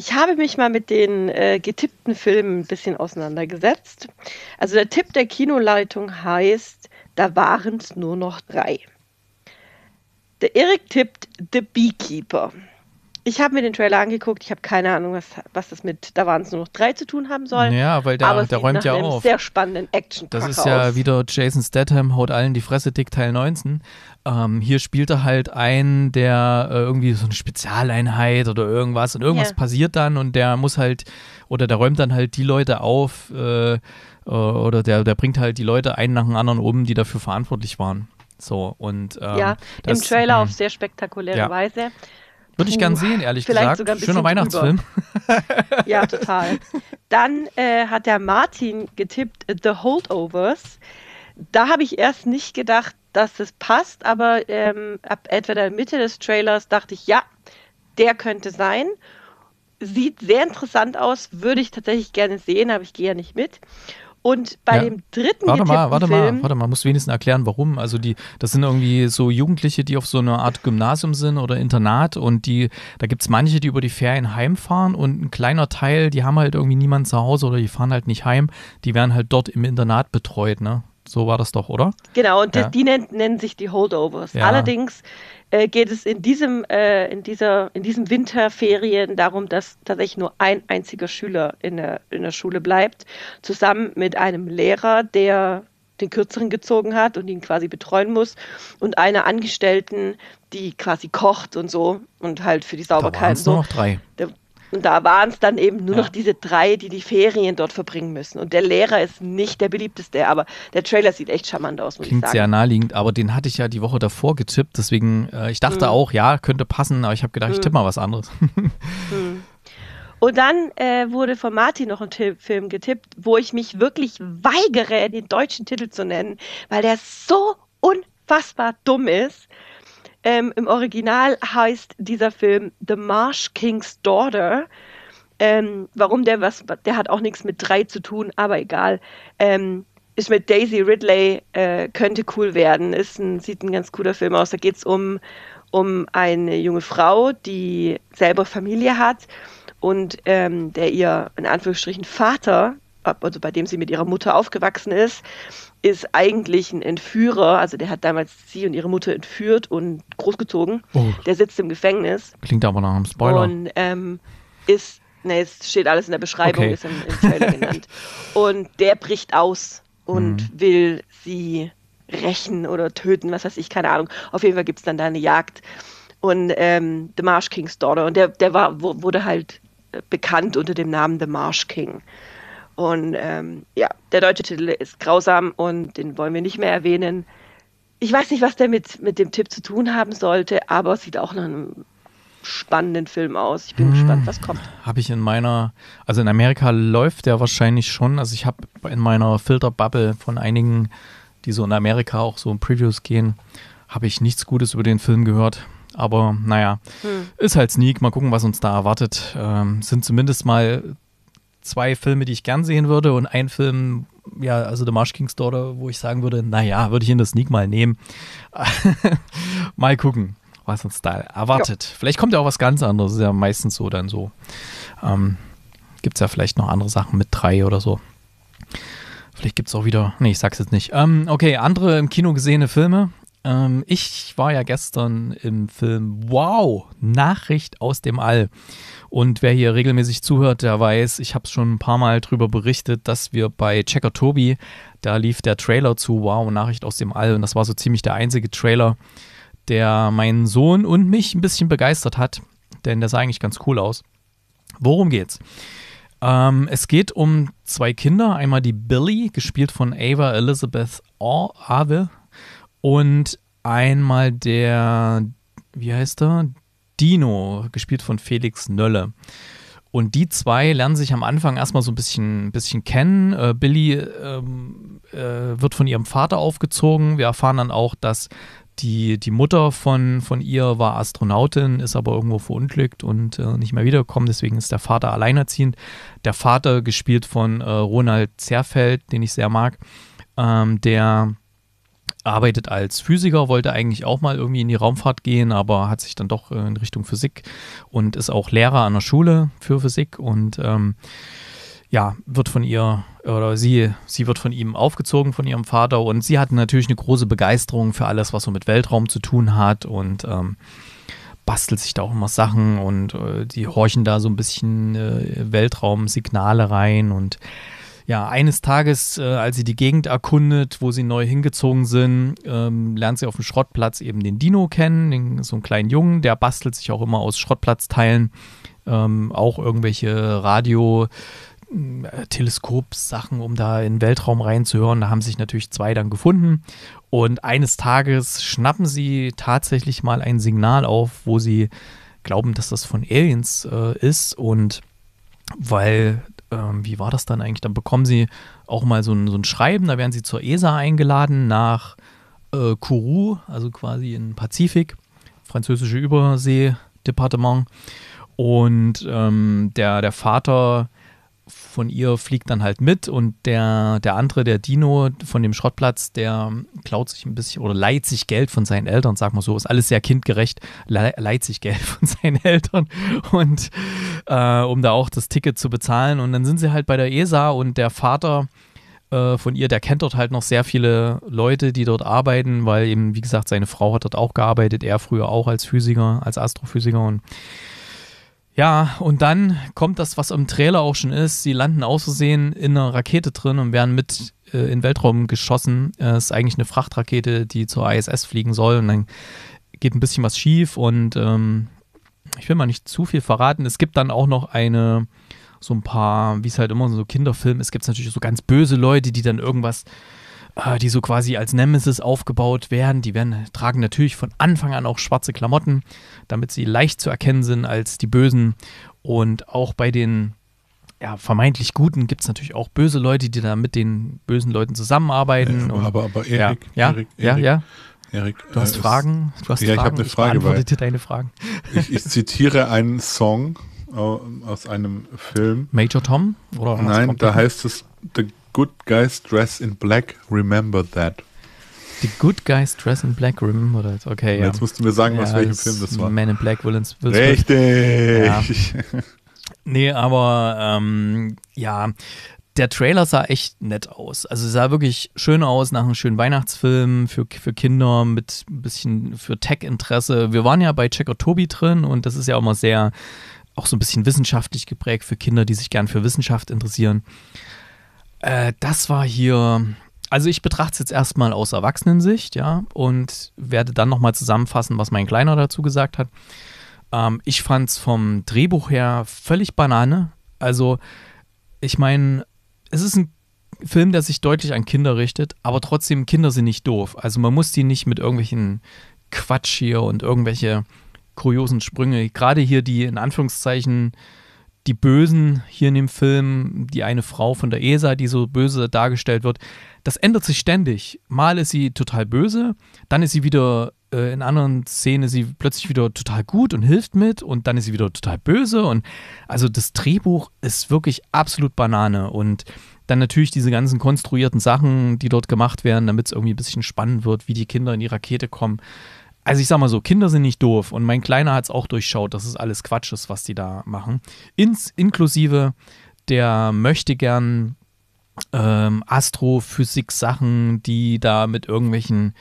Ich habe mich mal mit den äh, getippten Filmen ein bisschen auseinandergesetzt. Also der Tipp der Kinoleitung heißt, da waren es nur noch drei. Der Erik tippt The Beekeeper. Ich habe mir den Trailer angeguckt, ich habe keine Ahnung, was, was das mit da waren es nur noch drei zu tun haben soll. Ja, weil der, aber der räumt ja auf. Sehr spannenden Action. Das ist ja aus. Wieder Jason Statham, haut allen die Fresse dick, Teil neunzehn. Ähm, hier spielt er halt einen, der äh, irgendwie so eine Spezialeinheit oder irgendwas und irgendwas yeah. passiert dann und der muss halt, oder der räumt dann halt die Leute auf äh, äh, oder der, der bringt halt die Leute einen nach dem anderen um, die dafür verantwortlich waren. So, und ähm, ja, das, im Trailer ähm, auf sehr spektakuläre ja. Weise. Würde ich gern sehen, ehrlich Vielleicht gesagt. Schöner Weihnachtsfilm. Ja, total. Dann äh, hat der Martin getippt The Holdovers. Da habe ich erst nicht gedacht, dass es passt, aber ähm, ab etwa der Mitte des Trailers dachte ich, ja, der könnte sein. Sieht sehr interessant aus, würde ich tatsächlich gerne sehen, aber ich gehe ja nicht mit. Und bei ja. dem dritten warte mal, warte Film... Warte mal, warte mal, musst du wenigstens erklären, warum. Also die, das sind irgendwie so Jugendliche, die auf so einer Art Gymnasium sind oder Internat und die, da gibt es manche, die über die Ferien heimfahren und ein kleiner Teil, die haben halt irgendwie niemanden zu Hause oder die fahren halt nicht heim, die werden halt dort im Internat betreut, ne? So war das doch, oder? Genau, und ja. die nennen, nennen sich die Holdovers. Ja. Allerdings äh, geht es in diesem, äh, in, dieser, in diesem Winterferien darum, dass tatsächlich nur ein einziger Schüler in der, in der Schule bleibt, zusammen mit einem Lehrer, der den Kürzeren gezogen hat und ihn quasi betreuen muss und einer Angestellten, die quasi kocht und so und halt für die Sauberkeit. Da waren es nur noch drei. Der, Und da waren es dann eben nur ja. noch diese drei, die die Ferien dort verbringen müssen. Und der Lehrer ist nicht der beliebteste, aber der Trailer sieht echt charmant aus, muss Klingt ich sagen. Klingt sehr naheliegend, aber den hatte ich ja die Woche davor getippt. Deswegen, äh, ich dachte mhm. auch, ja, könnte passen, aber ich habe gedacht, mhm. ich tippe mal was anderes. Mhm. Und dann äh, wurde von Martin noch ein Tipp- Film getippt, wo ich mich wirklich weigere, den deutschen Titel zu nennen, weil der so unbekannt unfassbar dumm ist. Ähm, im Original heißt dieser Film The Marsh King's Daughter. Ähm, warum der was, der hat auch nichts mit drei zu tun, aber egal. Ähm, ist mit Daisy Ridley, äh, könnte cool werden. Ist ein, sieht ein ganz cooler Film aus. Da geht es um, um eine junge Frau, die selber Familie hat und ähm, der ihr in Anführungsstrichen Vater, also bei dem sie mit ihrer Mutter aufgewachsen ist, ist eigentlich ein Entführer. Also der hat damals sie und ihre Mutter entführt und großgezogen. Oh. Der sitzt im Gefängnis. Klingt aber nach einem Spoiler. Und ähm, ist, ne, es steht alles in der Beschreibung, okay. Ist im, im Trailer genannt. Und der bricht aus und mhm. will sie rächen oder töten, was weiß ich, keine Ahnung. Auf jeden Fall gibt es dann da eine Jagd. Und ähm, The Marsh King's Daughter. Und der, der war, wurde halt bekannt unter dem Namen The Marsh King. Und ähm, ja, der deutsche Titel ist grausam und den wollen wir nicht mehr erwähnen. Ich weiß nicht, was der mit, mit dem Tipp zu tun haben sollte, aber es sieht auch nach einem spannenden Film aus. Ich bin hm, gespannt, was kommt. Habe ich in meiner, also in Amerika läuft der wahrscheinlich schon. Also ich habe in meiner Filterbubble von einigen, die so in Amerika auch so in Previews gehen, habe ich nichts Gutes über den Film gehört. Aber naja, hm. ist halt Sneak. Mal gucken, was uns da erwartet. Ähm, sind zumindest mal zwei Filme, die ich gern sehen würde und ein Film, ja, also The Marsh King's Daughter, wo ich sagen würde, naja, würde ich in der Sneak mal nehmen. Mal gucken, was uns da erwartet. Jo. Vielleicht kommt ja auch was ganz anderes, ist ja meistens so dann so. Ähm, gibt es ja vielleicht noch andere Sachen mit drei oder so. Vielleicht gibt es auch wieder, nee, ich sag's jetzt nicht. Ähm, okay, andere im Kino gesehene Filme. Ähm, ich war ja gestern im Film Wow, Nachricht aus dem All. Und wer hier regelmäßig zuhört, der weiß, ich habe es schon ein paar Mal drüber berichtet, dass wir bei Checker Tobi, da lief der Trailer zu Wow, Nachricht aus dem All. Und das war so ziemlich der einzige Trailer, der meinen Sohn und mich ein bisschen begeistert hat. Denn der sah eigentlich ganz cool aus. Worum geht's? Ähm, es geht um zwei Kinder. Einmal die Billy, gespielt von Ava Elizabeth Arve. Und einmal der, wie heißt er? Dino, gespielt von Felix Nölle. Und die zwei lernen sich am Anfang erstmal so ein bisschen, bisschen kennen. Äh, Billy ähm, äh, wird von ihrem Vater aufgezogen. Wir erfahren dann auch, dass die, die Mutter von, von ihr war Astronautin, ist aber irgendwo verunglückt und äh, nicht mehr wiedergekommen. Deswegen ist der Vater alleinerziehend. Der Vater, gespielt von äh, Ronald Zerfeld, den ich sehr mag, ähm, der arbeitet als Physiker, wollte eigentlich auch mal irgendwie in die Raumfahrt gehen, aber hat sich dann doch in Richtung Physik und ist auch Lehrer an der Schule für Physik und ähm, ja, wird von ihr, oder sie, sie wird von ihm aufgezogen, von ihrem Vater, und sie hat natürlich eine große Begeisterung für alles, was so mit Weltraum zu tun hat, und ähm, bastelt sich da auch immer Sachen und äh, die horchen da so ein bisschen äh, Weltraumsignale rein. Und ja, eines Tages, äh, als sie die Gegend erkundet, wo sie neu hingezogen sind, ähm, lernt sie auf dem Schrottplatz eben den Dino kennen, den, so einen kleinen Jungen, der bastelt sich auch immer aus Schrottplatzteilen, ähm, auch irgendwelche Radio- Teleskopsachen, um da in den Weltraum reinzuhören. Da haben sich natürlich zwei dann gefunden. Und eines Tages schnappen sie tatsächlich mal ein Signal auf, wo sie glauben, dass das von Aliens äh, ist. Und weil, ähm, wie war das dann eigentlich? Dann bekommen sie auch mal so ein, so ein Schreiben, da werden sie zur E S A eingeladen nach äh, Kourou, also quasi in Pazifik, französische Überseedepartement. Und ähm, der, der Vater von ihr fliegt dann halt mit, und der, der andere, der Dino von dem Schrottplatz, der klaut sich ein bisschen oder leiht sich Geld von seinen Eltern, sag mal so, ist alles sehr kindgerecht, Le- leiht sich Geld von seinen Eltern, und äh, um da auch das Ticket zu bezahlen, und dann sind sie halt bei der E S A, und der Vater äh, von ihr, der kennt dort halt noch sehr viele Leute, die dort arbeiten, weil eben, wie gesagt, seine Frau hat dort auch gearbeitet, er früher auch als Physiker, als Astrophysiker. Und ja, und dann kommt das, was im Trailer auch schon ist. Sie landen aus Versehen in einer Rakete drin und werden mit äh, in den Weltraum geschossen. Es äh, ist eigentlich eine Frachtrakete, die zur I S S fliegen soll. Und dann geht ein bisschen was schief. Und ähm, ich will mal nicht zu viel verraten. Es gibt dann auch noch eine, so ein paar, wie es halt immer so Kinderfilm ist, gibt es natürlich so ganz böse Leute, die dann irgendwas, äh, die so quasi als Nemesis aufgebaut werden. Die werden, tragen natürlich von Anfang an auch schwarze Klamotten, damit sie leicht zu erkennen sind als die Bösen. Und auch bei den ja, vermeintlich Guten gibt es natürlich auch böse Leute, die da mit den bösen Leuten zusammenarbeiten. Äh, aber, und, aber, aber Erik, ja, Erik, ja, Erik, ja, ja. Erik, du hast äh, Fragen. Du hast ja, Fragen. Ich habe eine Frage. Ich beantworte deine Fragen. Ich, ich zitiere einen Song aus einem Film. Major Tom? Oder nein, da heißt es The Good Guys Dress in Black, Remember That. The Good Guys Dress in Black, Remember That. Okay, ja. Jetzt musst du mir sagen, ja, aus welchem Film das war. Man in Black, Will and Will. Richtig! Ja. Nee, aber ähm, ja, der Trailer sah echt nett aus. Also sah wirklich schön aus nach einem schönen Weihnachtsfilm für, für Kinder mit ein bisschen für Tech-Interesse. Wir waren ja bei Checker Tobi drin und das ist ja auch mal sehr, auch so ein bisschen wissenschaftlich geprägt für Kinder, die sich gern für Wissenschaft interessieren. Äh, das war hier, also ich betrachte es jetzt erstmal aus Erwachsenensicht, ja, und werde dann nochmal zusammenfassen, was mein Kleiner dazu gesagt hat. Ähm, ich fand es vom Drehbuch her völlig Banane. Also ich meine, es ist ein Film, der sich deutlich an Kinder richtet, aber trotzdem, Kinder sind nicht doof. Also man muss die nicht mit irgendwelchen Quatsch hier und irgendwelche kuriosen Sprünge, gerade hier die, in Anführungszeichen, die Bösen hier in dem Film, die eine Frau von der E S A, die so böse dargestellt wird, das ändert sich ständig. Mal ist sie total böse, dann ist sie wieder äh, in anderen Szenen ist sie plötzlich wieder total gut und hilft mit und dann ist sie wieder total böse und also das Drehbuch ist wirklich absolut Banane und dann natürlich diese ganzen konstruierten Sachen, die dort gemacht werden, damit es irgendwie ein bisschen spannend wird, wie die Kinder in die Rakete kommen. Also ich sag mal so, Kinder sind nicht doof und mein Kleiner hat es auch durchschaut, dass es alles Quatsch ist, was die da machen. Ins, inklusive der möchte gern ähm, Astrophysik-Sachen, die da mit irgendwelchen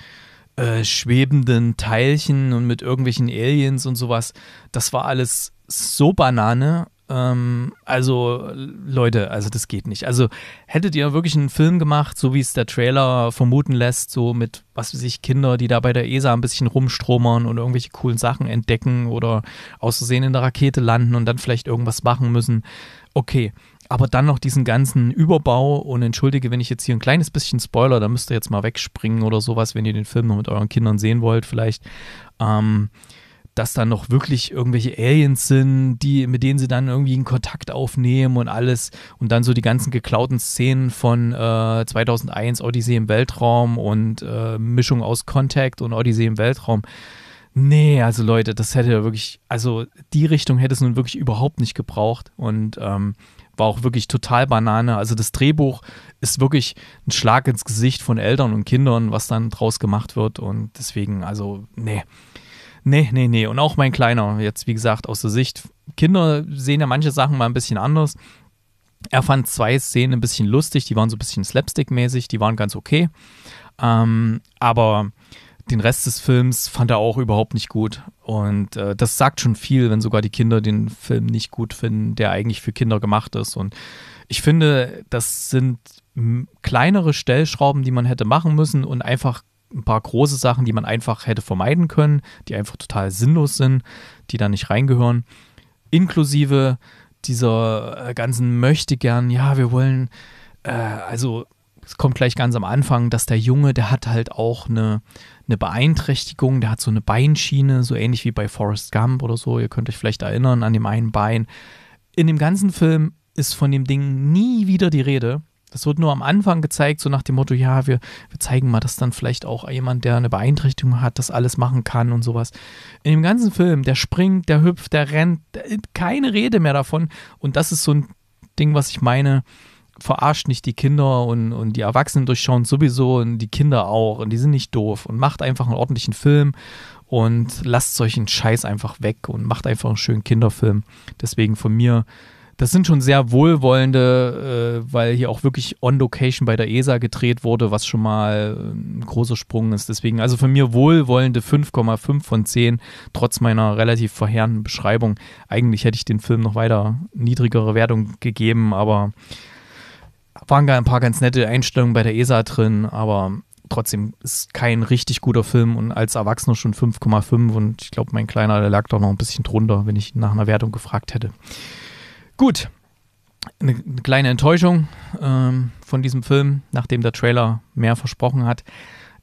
äh, schwebenden Teilchen und mit irgendwelchen Aliens und sowas, das war alles so Banane. Ähm, also Leute, also das geht nicht. Also hättet ihr wirklich einen Film gemacht, so wie es der Trailer vermuten lässt, so mit, was weiß ich, Kinder, die da bei der E S A ein bisschen rumstromern und irgendwelche coolen Sachen entdecken oder aus Versehen in der Rakete landen und dann vielleicht irgendwas machen müssen. Okay, aber dann noch diesen ganzen Überbau und entschuldige, wenn ich jetzt hier ein kleines bisschen Spoiler, da müsst ihr jetzt mal wegspringen oder sowas, wenn ihr den Film noch mit euren Kindern sehen wollt vielleicht. Ähm, dass dann noch wirklich irgendwelche Aliens sind, die, mit denen sie dann irgendwie in Kontakt aufnehmen und alles. Und dann so die ganzen geklauten Szenen von äh, zweitausendeins, Odyssee im Weltraum und äh, Mischung aus Contact und Odyssee im Weltraum. Nee, also Leute, das hätte wirklich, also die Richtung hätte es nun wirklich überhaupt nicht gebraucht und ähm, war auch wirklich total Banane. Also das Drehbuch ist wirklich ein Schlag ins Gesicht von Eltern und Kindern, was dann draus gemacht wird und deswegen, also nee. Nee, nee, nee. Und auch mein Kleiner, jetzt wie gesagt, aus der Sicht. Kinder sehen ja manche Sachen mal ein bisschen anders. Er fand zwei Szenen ein bisschen lustig, die waren so ein bisschen slapstick-mäßig, die waren ganz okay. Ähm, aber den Rest des Films fand er auch überhaupt nicht gut. Und äh, das sagt schon viel, wenn sogar die Kinder den Film nicht gut finden, der eigentlich für Kinder gemacht ist. Und ich finde, das sind kleinere Stellschrauben, die man hätte machen müssen und einfach ein paar große Sachen, die man einfach hätte vermeiden können, die einfach total sinnlos sind, die da nicht reingehören. Inklusive dieser ganzen Möchtegern, ja, wir wollen, äh, also es kommt gleich ganz am Anfang, dass der Junge, der hat halt auch eine, eine Beeinträchtigung, der hat so eine Beinschiene, so ähnlich wie bei Forrest Gump oder so, ihr könnt euch vielleicht erinnern an dem einen Bein. In dem ganzen Film ist von dem Ding nie wieder die Rede. Das wird nur am Anfang gezeigt, so nach dem Motto, ja, wir, wir zeigen mal, dass dann vielleicht auch jemand, der eine Beeinträchtigung hat, das alles machen kann und sowas. In dem ganzen Film, der springt, der hüpft, der rennt, keine Rede mehr davon. Und das ist so ein Ding, was ich meine, verarscht nicht die Kinder und, und die Erwachsenen durchschauen sowieso und die Kinder auch und die sind nicht doof und macht einfach einen ordentlichen Film und lasst solchen Scheiß einfach weg und macht einfach einen schönen Kinderfilm. Deswegen von mir, das sind schon sehr wohlwollende, äh, weil hier auch wirklich on location bei der E S A gedreht wurde, was schon mal ein großer Sprung ist. Deswegen, also von mir wohlwollende fünf Komma fünf von zehn, trotz meiner relativ verheerenden Beschreibung. Eigentlich hätte ich den Film noch weiter niedrigere Wertung gegeben, aber waren gar ein paar ganz nette Einstellungen bei der E S A drin, aber trotzdem ist kein richtig guter Film und als Erwachsener schon fünf Komma fünf und ich glaube, mein Kleiner, der lag doch noch ein bisschen drunter, wenn ich nach einer Wertung gefragt hätte. Gut, eine kleine Enttäuschung ähm, von diesem Film, nachdem der Trailer mehr versprochen hat.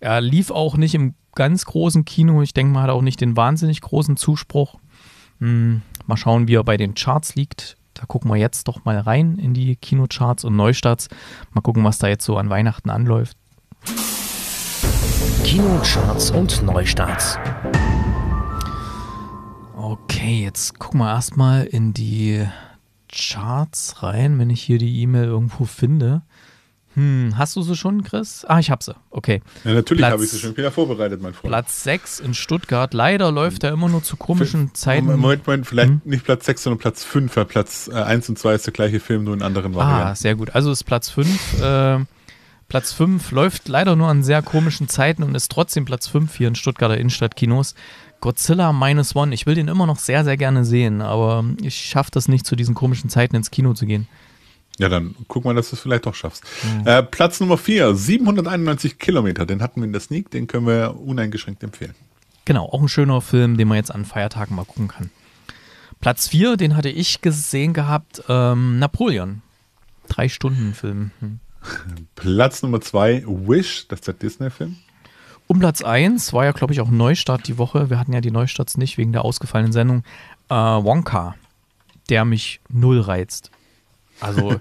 Er lief auch nicht im ganz großen Kino. Ich denke mal, hat auch nicht den wahnsinnig großen Zuspruch. Hm, mal schauen, wie er bei den Charts liegt. Da gucken wir jetzt doch mal rein in die Kinocharts und Neustarts. Mal gucken, was da jetzt so an Weihnachten anläuft. Kinocharts und Neustarts. Okay, jetzt gucken wir erstmal in die Charts rein, wenn ich hier die E-Mail irgendwo finde. Hm, hast du sie schon, Chris? Ah, ich hab sie. Okay. Ja, natürlich habe ich sie schon. Ich bin ja vorbereitet, mein Freund. Platz sechs in Stuttgart. Leider läuft er immer nur zu komischen F- Zeiten. Moment, Moment, vielleicht hm? nicht Platz sechs, sondern Platz fünf, weil Platz eins und zwei ist der gleiche Film, nur in anderen Varianten. Ah, sehr gut. Also ist Platz fünf. Äh, Platz fünf läuft leider nur an sehr komischen Zeiten und ist trotzdem Platz fünf hier in Stuttgarter Innenstadtkinos. Godzilla Minus One. Ich will den immer noch sehr, sehr gerne sehen, aber ich schaffe das nicht, zu diesen komischen Zeiten ins Kino zu gehen. Ja, dann guck mal, dass du es vielleicht doch schaffst. Mhm. Äh, Platz Nummer vier, siebenhunderteinundneunzig Kilometer. Den hatten wir in der Sneak, den können wir uneingeschränkt empfehlen. Genau, auch ein schöner Film, den man jetzt an Feiertagen mal gucken kann. Platz vier, den hatte ich gesehen gehabt, ähm, Napoleon. Drei Stunden Film. Mhm. Platz Nummer zwei, Wish, das ist der Disney-Film. Um Platz eins war ja, glaube ich, auch Neustart die Woche. Wir hatten ja die Neustarts nicht wegen der ausgefallenen Sendung. Äh, Wonka, der mich null reizt. Also,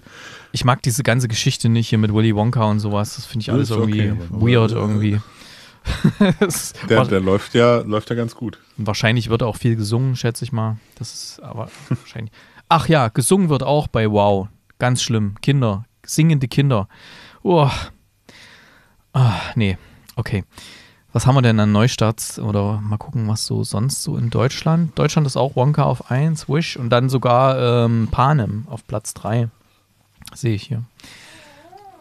ich mag diese ganze Geschichte nicht hier mit Willy Wonka und sowas. Das finde ich alles irgendwie okay, weird irgendwie. der der läuft, ja, läuft ja ganz gut. Wahrscheinlich wird auch viel gesungen, schätze ich mal. Das ist aber wahrscheinlich. Ach ja, gesungen wird auch bei Wow. Ganz schlimm. Kinder, singende Kinder. Oh. Ah, nee, okay. Was haben wir denn an Neustarts? Oder mal gucken, was so sonst so in Deutschland. Deutschland ist auch Wonka auf eins, Wish und dann sogar ähm, Panem auf Platz drei. Sehe ich hier.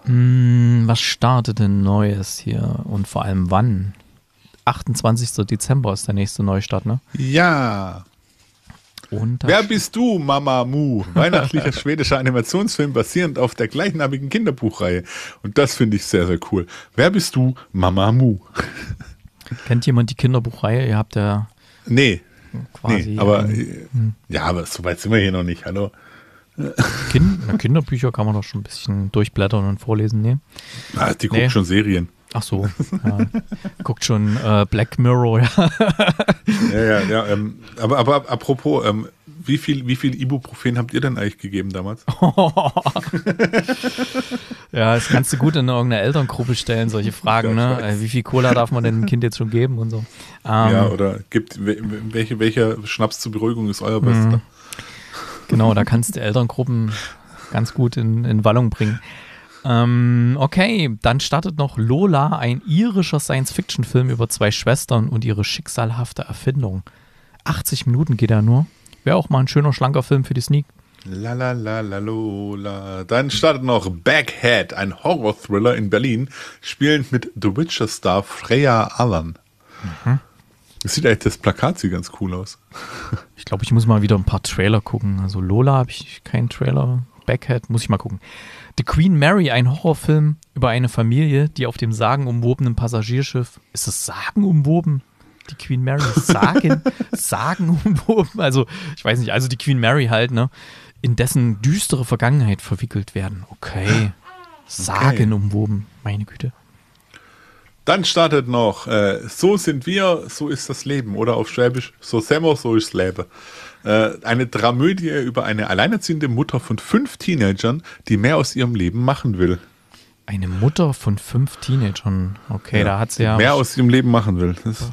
Hm, was startet denn Neues hier und vor allem wann? achtundzwanzigster Dezember ist der nächste Neustart, ne? Ja. Und Wer bist du, Mama Mu? Weihnachtlicher schwedischer Animationsfilm basierend auf der gleichnamigen Kinderbuchreihe. Und das finde ich sehr, sehr cool. Wer bist du, Mama Mu? Kennt jemand die Kinderbuchreihe? Ihr habt ja... Nee, quasi nee aber, ähm, ja, aber so weit sind wir hier noch nicht. Hallo. Kind, na, Kinderbücher kann man doch schon ein bisschen durchblättern und vorlesen. Nee. Na, die nee. guckt schon Serien. Ach so, ja. Guckt schon äh, Black Mirror, ja. ja, ja, ja ähm, aber, aber apropos, ähm, wie viel, wie viel Ibuprofen habt ihr denn eigentlich gegeben damals? Ja, das kannst du gut in irgendeiner Elterngruppe stellen, solche Fragen, ja, ne? Wie viel Cola darf man denn dem Kind jetzt schon geben und so? Ähm, ja, oder gibt welche, welcher Schnaps zur Beruhigung ist euer bester? Genau, da kannst du Elterngruppen ganz gut in, in Wallung bringen. Ähm, okay, dann startet noch Lola, ein irischer Science-Fiction-Film über zwei Schwestern und ihre schicksalhafte Erfindung. achtzig Minuten geht er nur. Wäre auch mal ein schöner, schlanker Film für die Sneak. La la la la Lola. Dann startet noch Backhead, ein Horror-Thriller in Berlin, spielend mit The Witcher-Star Freya Allan. Mhm. Das sieht eigentlich, das Plakat sieht ganz cool aus. Ich glaube, ich muss mal wieder ein paar Trailer gucken. Also Lola habe ich keinen Trailer. Backhead, muss ich mal gucken. The Queen Mary, ein Horrorfilm über eine Familie, die auf dem sagenumwobenen Passagierschiff, ist das sagenumwoben? Die Queen Mary, sagen, sagenumwoben, also ich weiß nicht, also die Queen Mary halt, ne, in dessen düstere Vergangenheit verwickelt werden. Okay, sagenumwoben, meine Güte. Dann startet noch, äh, so sind wir, so ist das Leben, oder auf Schwäbisch, so sind wir, so ist das Leben. Eine Dramödie über eine alleinerziehende Mutter von fünf Teenagern, die mehr aus ihrem Leben machen will. Eine Mutter von fünf Teenagern, okay, ja, da hat sie ja... Mehr aus ihrem Leben machen will. Das,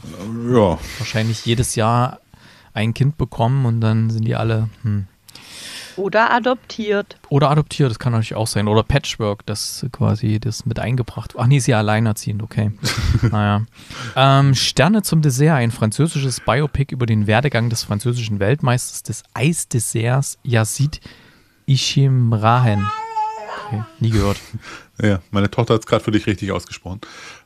ja. Wahrscheinlich jedes Jahr ein Kind bekommen und dann sind die alle... Hm. Oder adoptiert. Oder adoptiert, das kann natürlich auch sein. Oder Patchwork, das quasi das mit eingebracht. Ach nee, ist ja alleinerziehend, okay. Naja. Ähm, Sterne zum Dessert, ein französisches Biopic über den Werdegang des französischen Weltmeisters des Eisdesserts Yazid Ishimrahen. Okay, nie gehört. Ja, meine Tochter hat es gerade für dich richtig ausgesprochen.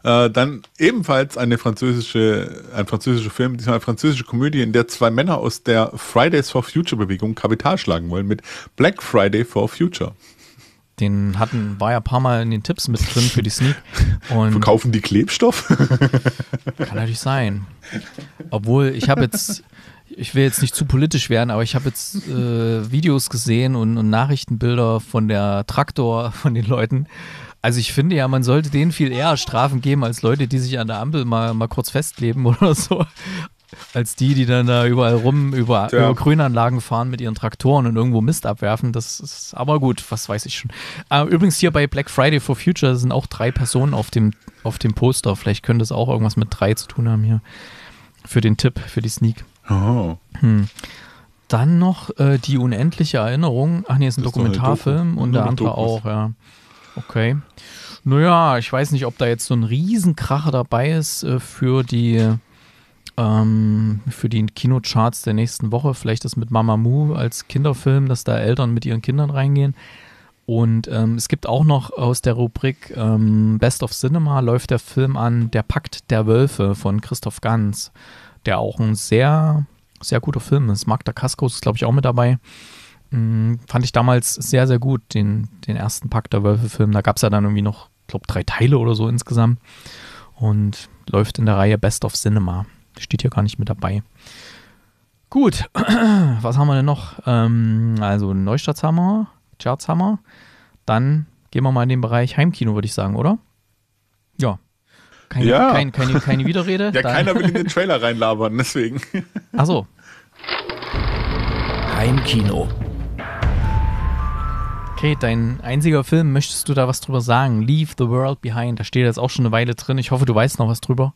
Äh, dann ebenfalls eine französische, ein französischer Film, diesmal eine französische Komödie, in der zwei Männer aus der Fridays for Future Bewegung Kapital schlagen wollen mit Black Friday for Future. Den hatten, war ja ein paar Mal in den Tipps mit drin für die Sneak. Und verkaufen die Klebstoff? Kann natürlich sein. Obwohl, ich habe jetzt... Ich will jetzt nicht zu politisch werden, aber ich habe jetzt äh, Videos gesehen und, und Nachrichtenbilder von der Traktor, von den Leuten. Also ich finde ja, man sollte denen viel eher Strafen geben als Leute, die sich an der Ampel mal, mal kurz festkleben oder so. als die, die dann da überall rum über, ja. über Grünanlagen fahren mit ihren Traktoren und irgendwo Mist abwerfen. Das ist aber gut, was weiß ich schon. Äh, übrigens hier bei Black Friday for Future sind auch drei Personen auf dem, auf dem Poster. Vielleicht könnte es auch irgendwas mit drei zu tun haben hier. Für den Tipp, für die Sneak. Oh. Hm. Dann noch äh, die unendliche Erinnerung. Ach nee, ist ein Dokumentarfilm und der andere auch, ja. Okay. Naja, ich weiß nicht, ob da jetzt so ein Riesenkracher dabei ist äh, für die ähm, für die Kinocharts der nächsten Woche. Vielleicht ist mit Mama Mu als Kinderfilm, dass da Eltern mit ihren Kindern reingehen. Und ähm, es gibt auch noch aus der Rubrik ähm, Best of Cinema läuft der Film an, Der Pakt der Wölfe von Christoph Ganz, der auch ein sehr, sehr guter Film ist. Marc Dacascos ist, glaube ich, auch mit dabei. Mhm, fand ich damals sehr, sehr gut, den, den ersten Pakt der Wölfe-Film. Da gab es ja dann irgendwie noch, glaube drei Teile oder so insgesamt. Und läuft in der Reihe Best of Cinema. Steht hier gar nicht mit dabei. Gut, was haben wir denn noch? Ähm, also Neustarts haben wir. Charts haben wir. Dann gehen wir mal in den Bereich Heimkino, würde ich sagen, oder? Ja. Keine, ja. Kein, keine, keine Widerrede. Ja, dann. Keiner will in den Trailer reinlabern, deswegen. Ach so. Heimkino. Okay, dein einziger Film, möchtest du da was drüber sagen? Leave the World Behind. Da steht jetzt auch schon eine Weile drin. Ich hoffe, du weißt noch was drüber.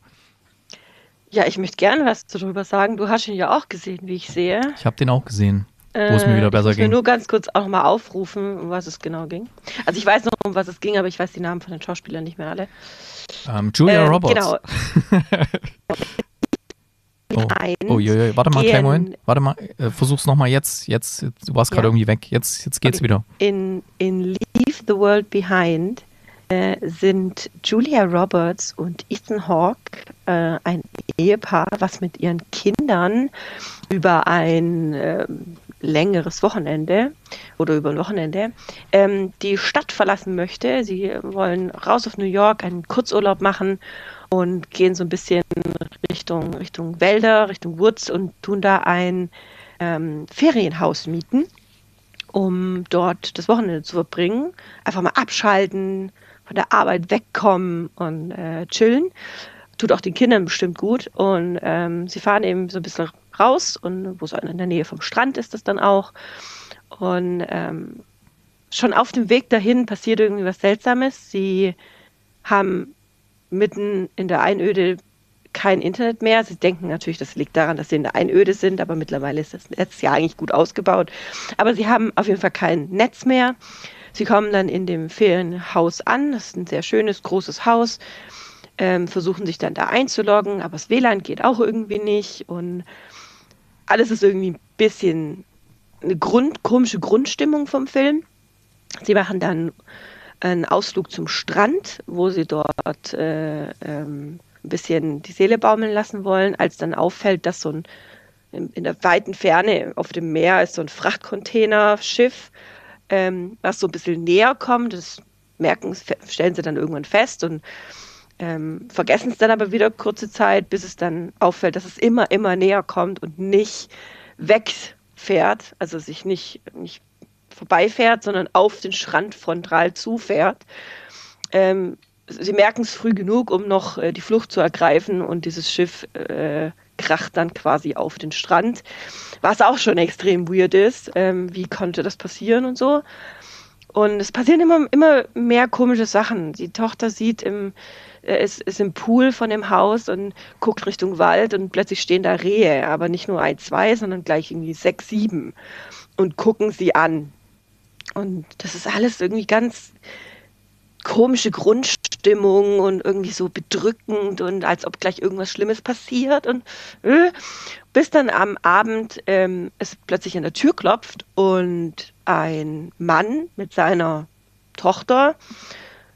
Ja, ich möchte gerne was drüber sagen. Du hast ihn ja auch gesehen, wie ich sehe. Ich habe den auch gesehen. Wo es mir wieder besser ging. Ich will nur ganz kurz auch nochmal aufrufen, um was es genau ging. Also ich weiß noch, um was es ging, aber ich weiß die Namen von den Schauspielern nicht mehr alle. Um, Julia äh, Roberts. Genau. oh, oh je, je. Warte mal, kleinen Moment. Warte mal, äh, versuch's nochmal jetzt. Jetzt, jetzt. Du warst gerade ja. irgendwie weg. Jetzt, jetzt geht's okay. wieder. In, in Leave the World Behind äh, sind Julia Roberts und Ethan Hawke äh, ein Ehepaar, was mit ihren Kindern über ein äh, längeres Wochenende oder über ein Wochenende, ähm, die Stadt verlassen möchte. Sie wollen raus auf New York, einen Kurzurlaub machen und gehen so ein bisschen Richtung, Richtung Wälder, Richtung Woods und tun da ein ähm, Ferienhaus mieten, um dort das Wochenende zu verbringen. Einfach mal abschalten, von der Arbeit wegkommen und äh, chillen. Tut auch den Kindern bestimmt gut und ähm, sie fahren eben so ein bisschen raus und wo es in der Nähe vom Strand ist das dann auch und ähm, schon auf dem Weg dahin passiert irgendwie was Seltsames. Sie haben mitten in der Einöde kein Internet mehr. Sie denken natürlich, das liegt daran, dass sie in der Einöde sind, aber mittlerweile ist das Netz ja eigentlich gut ausgebaut. Aber sie haben auf jeden Fall kein Netz mehr. Sie kommen dann in dem Ferienhaus an. Das ist ein sehr schönes, großes Haus. Ähm, versuchen sich dann da einzuloggen, aber das W L A N geht auch irgendwie nicht und alles ist irgendwie ein bisschen eine Grund, komische Grundstimmung vom Film. Sie machen dann einen Ausflug zum Strand, wo sie dort äh, ähm, ein bisschen die Seele baumeln lassen wollen, als dann auffällt, dass so ein in, in der weiten Ferne auf dem Meer ist so ein Frachtcontainerschiff, ähm, was so ein bisschen näher kommt. Das merken, stellen sie dann irgendwann fest und Ähm, vergessen es dann aber wieder kurze Zeit, bis es dann auffällt, dass es immer, immer näher kommt und nicht wegfährt, also sich nicht, nicht vorbeifährt, sondern auf den Strand frontal zufährt. Ähm, sie merken es früh genug, um noch äh, die Flucht zu ergreifen und dieses Schiff äh, kracht dann quasi auf den Strand, was auch schon extrem weird ist. Ähm, wie konnte das passieren und so? Und es passieren immer, immer mehr komische Sachen. Die Tochter sieht im, äh, ist, ist im Pool von dem Haus und guckt Richtung Wald und plötzlich stehen da Rehe, aber nicht nur ein, zwei, sondern gleich irgendwie sechs, sieben und gucken sie an. Und das ist alles irgendwie ganz komische Grundstimmung und irgendwie so bedrückend und als ob gleich irgendwas Schlimmes passiert. Und äh, bis dann am Abend ähm, es plötzlich an der Tür klopft und ein Mann mit seiner Tochter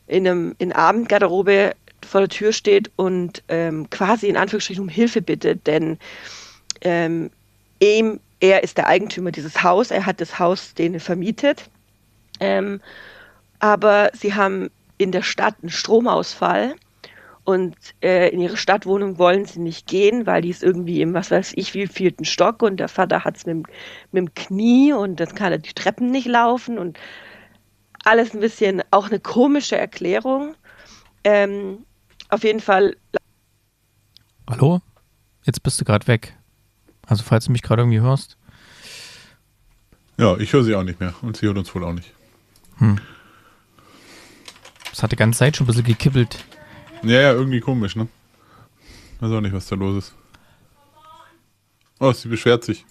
in, einem, in Abendgarderobe vor der Tür steht und ähm, quasi in Anführungsstrichen um Hilfe bittet, denn ähm, ihm, er ist der Eigentümer dieses Haus, er hat das Haus denen vermietet, ähm, aber sie haben in der Stadt einen Stromausfall und äh, in ihre Stadtwohnung wollen sie nicht gehen, weil die ist irgendwie im, was weiß ich, wievielten Stock und der Vater hat es mit, mit dem Knie und dann kann er die Treppen nicht laufen und alles ein bisschen, auch eine komische Erklärung. Ähm, auf jeden Fall. Hallo? Jetzt bist du gerade weg. Also falls du mich gerade irgendwie hörst. Ja, ich höre sie auch nicht mehr und sie hört uns wohl auch nicht. Hm. Das hat die ganze Zeit schon ein bisschen gekippelt. Ja, ja, irgendwie komisch, ne? Weiß auch nicht, was da los ist. Oh, sie beschwert sich.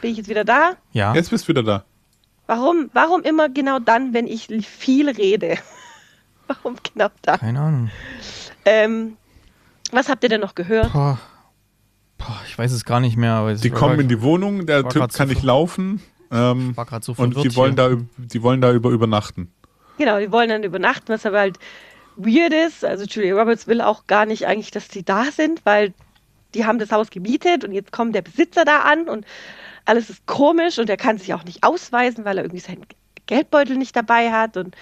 Bin ich jetzt wieder da? Ja. Jetzt bist du wieder da. Warum, warum immer genau dann, wenn ich viel rede? Warum genau da? Keine Ahnung. Ähm, was habt ihr denn noch gehört? Boah. Boah, ich weiß es gar nicht mehr. Aber die kommen in die Wohnung, der Typ kann nicht laufen. Ähm, war so und die wollen, da, die wollen da über übernachten. Genau, die wollen dann übernachten, was aber halt weird ist. Also Julia Roberts will auch gar nicht eigentlich, dass die da sind, weil die haben das Haus gemietet und jetzt kommt der Besitzer da an und alles ist komisch und er kann sich auch nicht ausweisen, weil er irgendwie seinen Geldbeutel nicht dabei hat und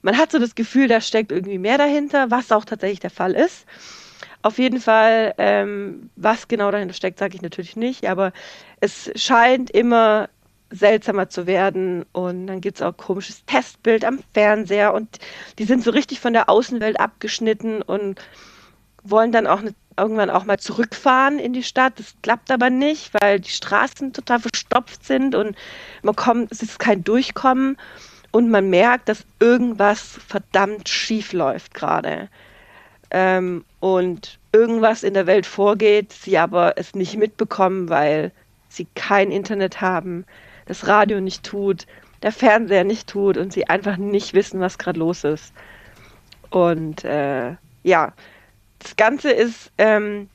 man hat so das Gefühl, da steckt irgendwie mehr dahinter, was auch tatsächlich der Fall ist. Auf jeden Fall, ähm, was genau dahinter steckt, sage ich natürlich nicht, aber es scheint immer seltsamer zu werden und dann gibt es auch ein komisches Testbild am Fernseher und die sind so richtig von der Außenwelt abgeschnitten und wollen dann auch eine irgendwann auch mal zurückfahren in die Stadt. Das klappt aber nicht, weil die Straßen total verstopft sind und man kommt, es ist kein Durchkommen und man merkt, dass irgendwas verdammt schief läuft gerade ähm, und irgendwas in der Welt vorgeht, sie aber es nicht mitbekommen, weil sie kein Internet haben, das Radio nicht tut, der Fernseher nicht tut und sie einfach nicht wissen, was gerade los ist. Und äh, ja, das Ganze ist, ähm,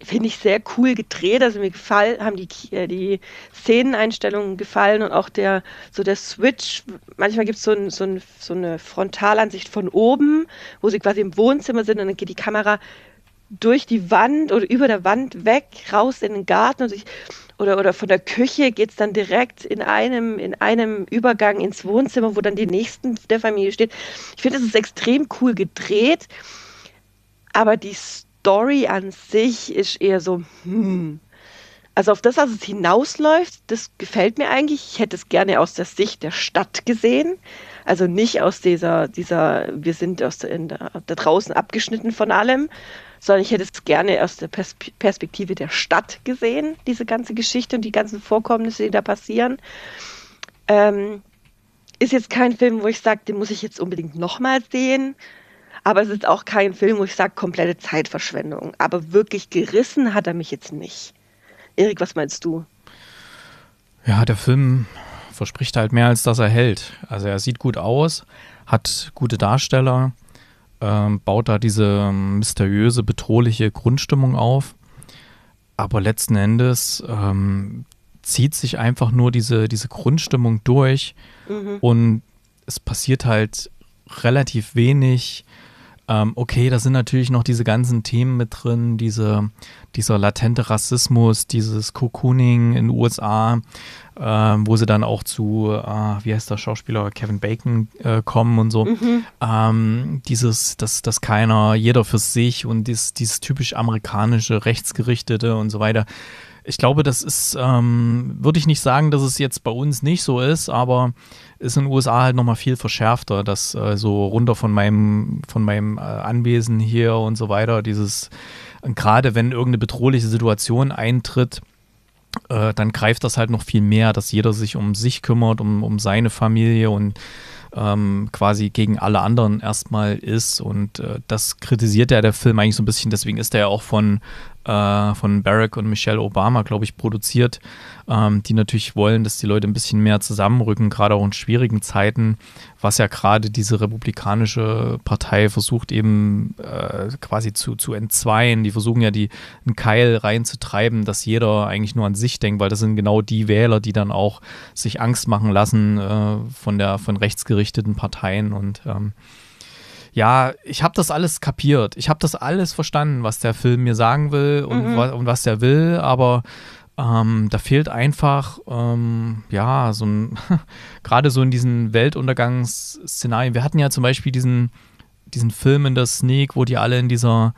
finde ich, sehr cool gedreht. Also mir gefallen, haben die, die Szeneneinstellungen gefallen und auch der, so der Switch. Manchmal gibt es so, ein, so, ein, so eine Frontalansicht von oben, wo sie quasi im Wohnzimmer sind und dann geht die Kamera durch die Wand oder über der Wand weg, raus in den Garten und sich, oder, oder von der Küche geht es dann direkt in einem, in einem Übergang ins Wohnzimmer, wo dann die Nächsten der Familie stehen. Ich finde, das ist extrem cool gedreht. Aber die Story an sich ist eher so, hm. Also auf das, was es hinausläuft, das gefällt mir eigentlich. Ich hätte es gerne aus der Sicht der Stadt gesehen. Also nicht aus dieser, dieser wir sind aus der, in der, da draußen abgeschnitten von allem, sondern ich hätte es gerne aus der Perspektive der Stadt gesehen, diese ganze Geschichte und die ganzen Vorkommnisse, die da passieren. Ähm, ist jetzt kein Film, wo ich sage, den muss ich jetzt unbedingt nochmal sehen. Aber es ist auch kein Film, wo ich sage, komplette Zeitverschwendung. Aber wirklich gerissen hat er mich jetzt nicht. Erik, was meinst du? Ja, der Film verspricht halt mehr, als dass er hält. Also er sieht gut aus, hat gute Darsteller, ähm, baut da diese mysteriöse, bedrohliche Grundstimmung auf. Aber letzten Endes ähm, zieht sich einfach nur diese, diese Grundstimmung durch. Mhm. Und es passiert halt relativ wenig. Okay, da sind natürlich noch diese ganzen Themen mit drin, diese, dieser latente Rassismus, dieses Cocooning in den U S A, äh, wo sie dann auch zu, äh, wie heißt der Schauspieler, Kevin Bacon äh, kommen und so. Mhm. Ähm, dieses, dass, dass keiner, jeder für sich und dies, dieses typisch amerikanische, rechtsgerichtete und so weiter. Ich glaube, das ist, ähm, würde ich nicht sagen, dass es jetzt bei uns nicht so ist, aber ist in den U S A halt nochmal viel verschärfter, dass äh, so runter von meinem, von meinem äh, Anwesen hier und so weiter, dieses, gerade wenn irgendeine bedrohliche Situation eintritt, äh, dann greift das halt noch viel mehr, dass jeder sich um sich kümmert, um, um seine Familie und ähm, quasi gegen alle anderen erstmal ist und äh, das kritisiert ja der Film eigentlich so ein bisschen, deswegen ist er ja auch von von Barack und Michelle Obama, glaube ich, produziert, ähm, die natürlich wollen, dass die Leute ein bisschen mehr zusammenrücken, gerade auch in schwierigen Zeiten, was ja gerade diese republikanische Partei versucht eben äh, quasi zu, zu entzweien. Die versuchen ja, die einen Keil reinzutreiben, dass jeder eigentlich nur an sich denkt, weil das sind genau die Wähler, die dann auch sich Angst machen lassen äh, von der von rechtsgerichteten Parteien und ähm, ja, ich habe das alles kapiert. Ich habe das alles verstanden, was der Film mir sagen will und, mhm. wa- und was der will, aber ähm, da fehlt einfach, ähm, ja, so ein, gerade so in diesen Weltuntergangsszenarien. Wir hatten ja zum Beispiel diesen, diesen Film in der Sneak, wo die alle in dieser,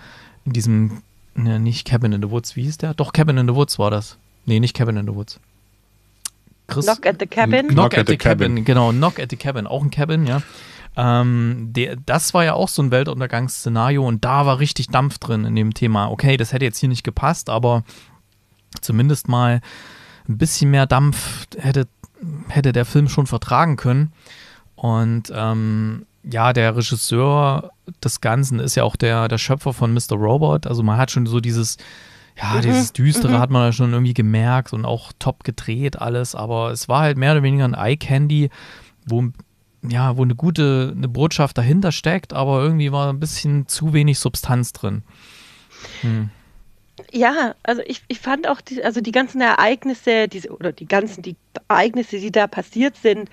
in diesem, ne, nicht Cabin in the Woods, wie hieß der? Doch, Cabin in the Woods war das. Nee, nicht Cabin in the Woods. Chris, Knock at the Cabin? Knock, Knock at, at the Cabin. Cabin, genau, Knock at the Cabin, auch ein Cabin, ja. Ähm, der, das war ja auch so ein Weltuntergangsszenario und da war richtig Dampf drin in dem Thema. Okay, das hätte jetzt hier nicht gepasst, aber zumindest mal ein bisschen mehr Dampf hätte, hätte der Film schon vertragen können. Und ähm, ja, der Regisseur des Ganzen ist ja auch der, der Schöpfer von Mister Robot. Also man hat schon so dieses, ja, mhm, dieses Düstere mhm. hat man ja schon irgendwie gemerkt und auch top gedreht alles. Aber es war halt mehr oder weniger ein Eye-Candy, wo, ja, wo eine gute eine Botschaft dahinter steckt, aber irgendwie war ein bisschen zu wenig Substanz drin. Hm. Ja, also ich, ich fand auch, die, also die ganzen Ereignisse, diese, oder die ganzen die Ereignisse, die da passiert sind,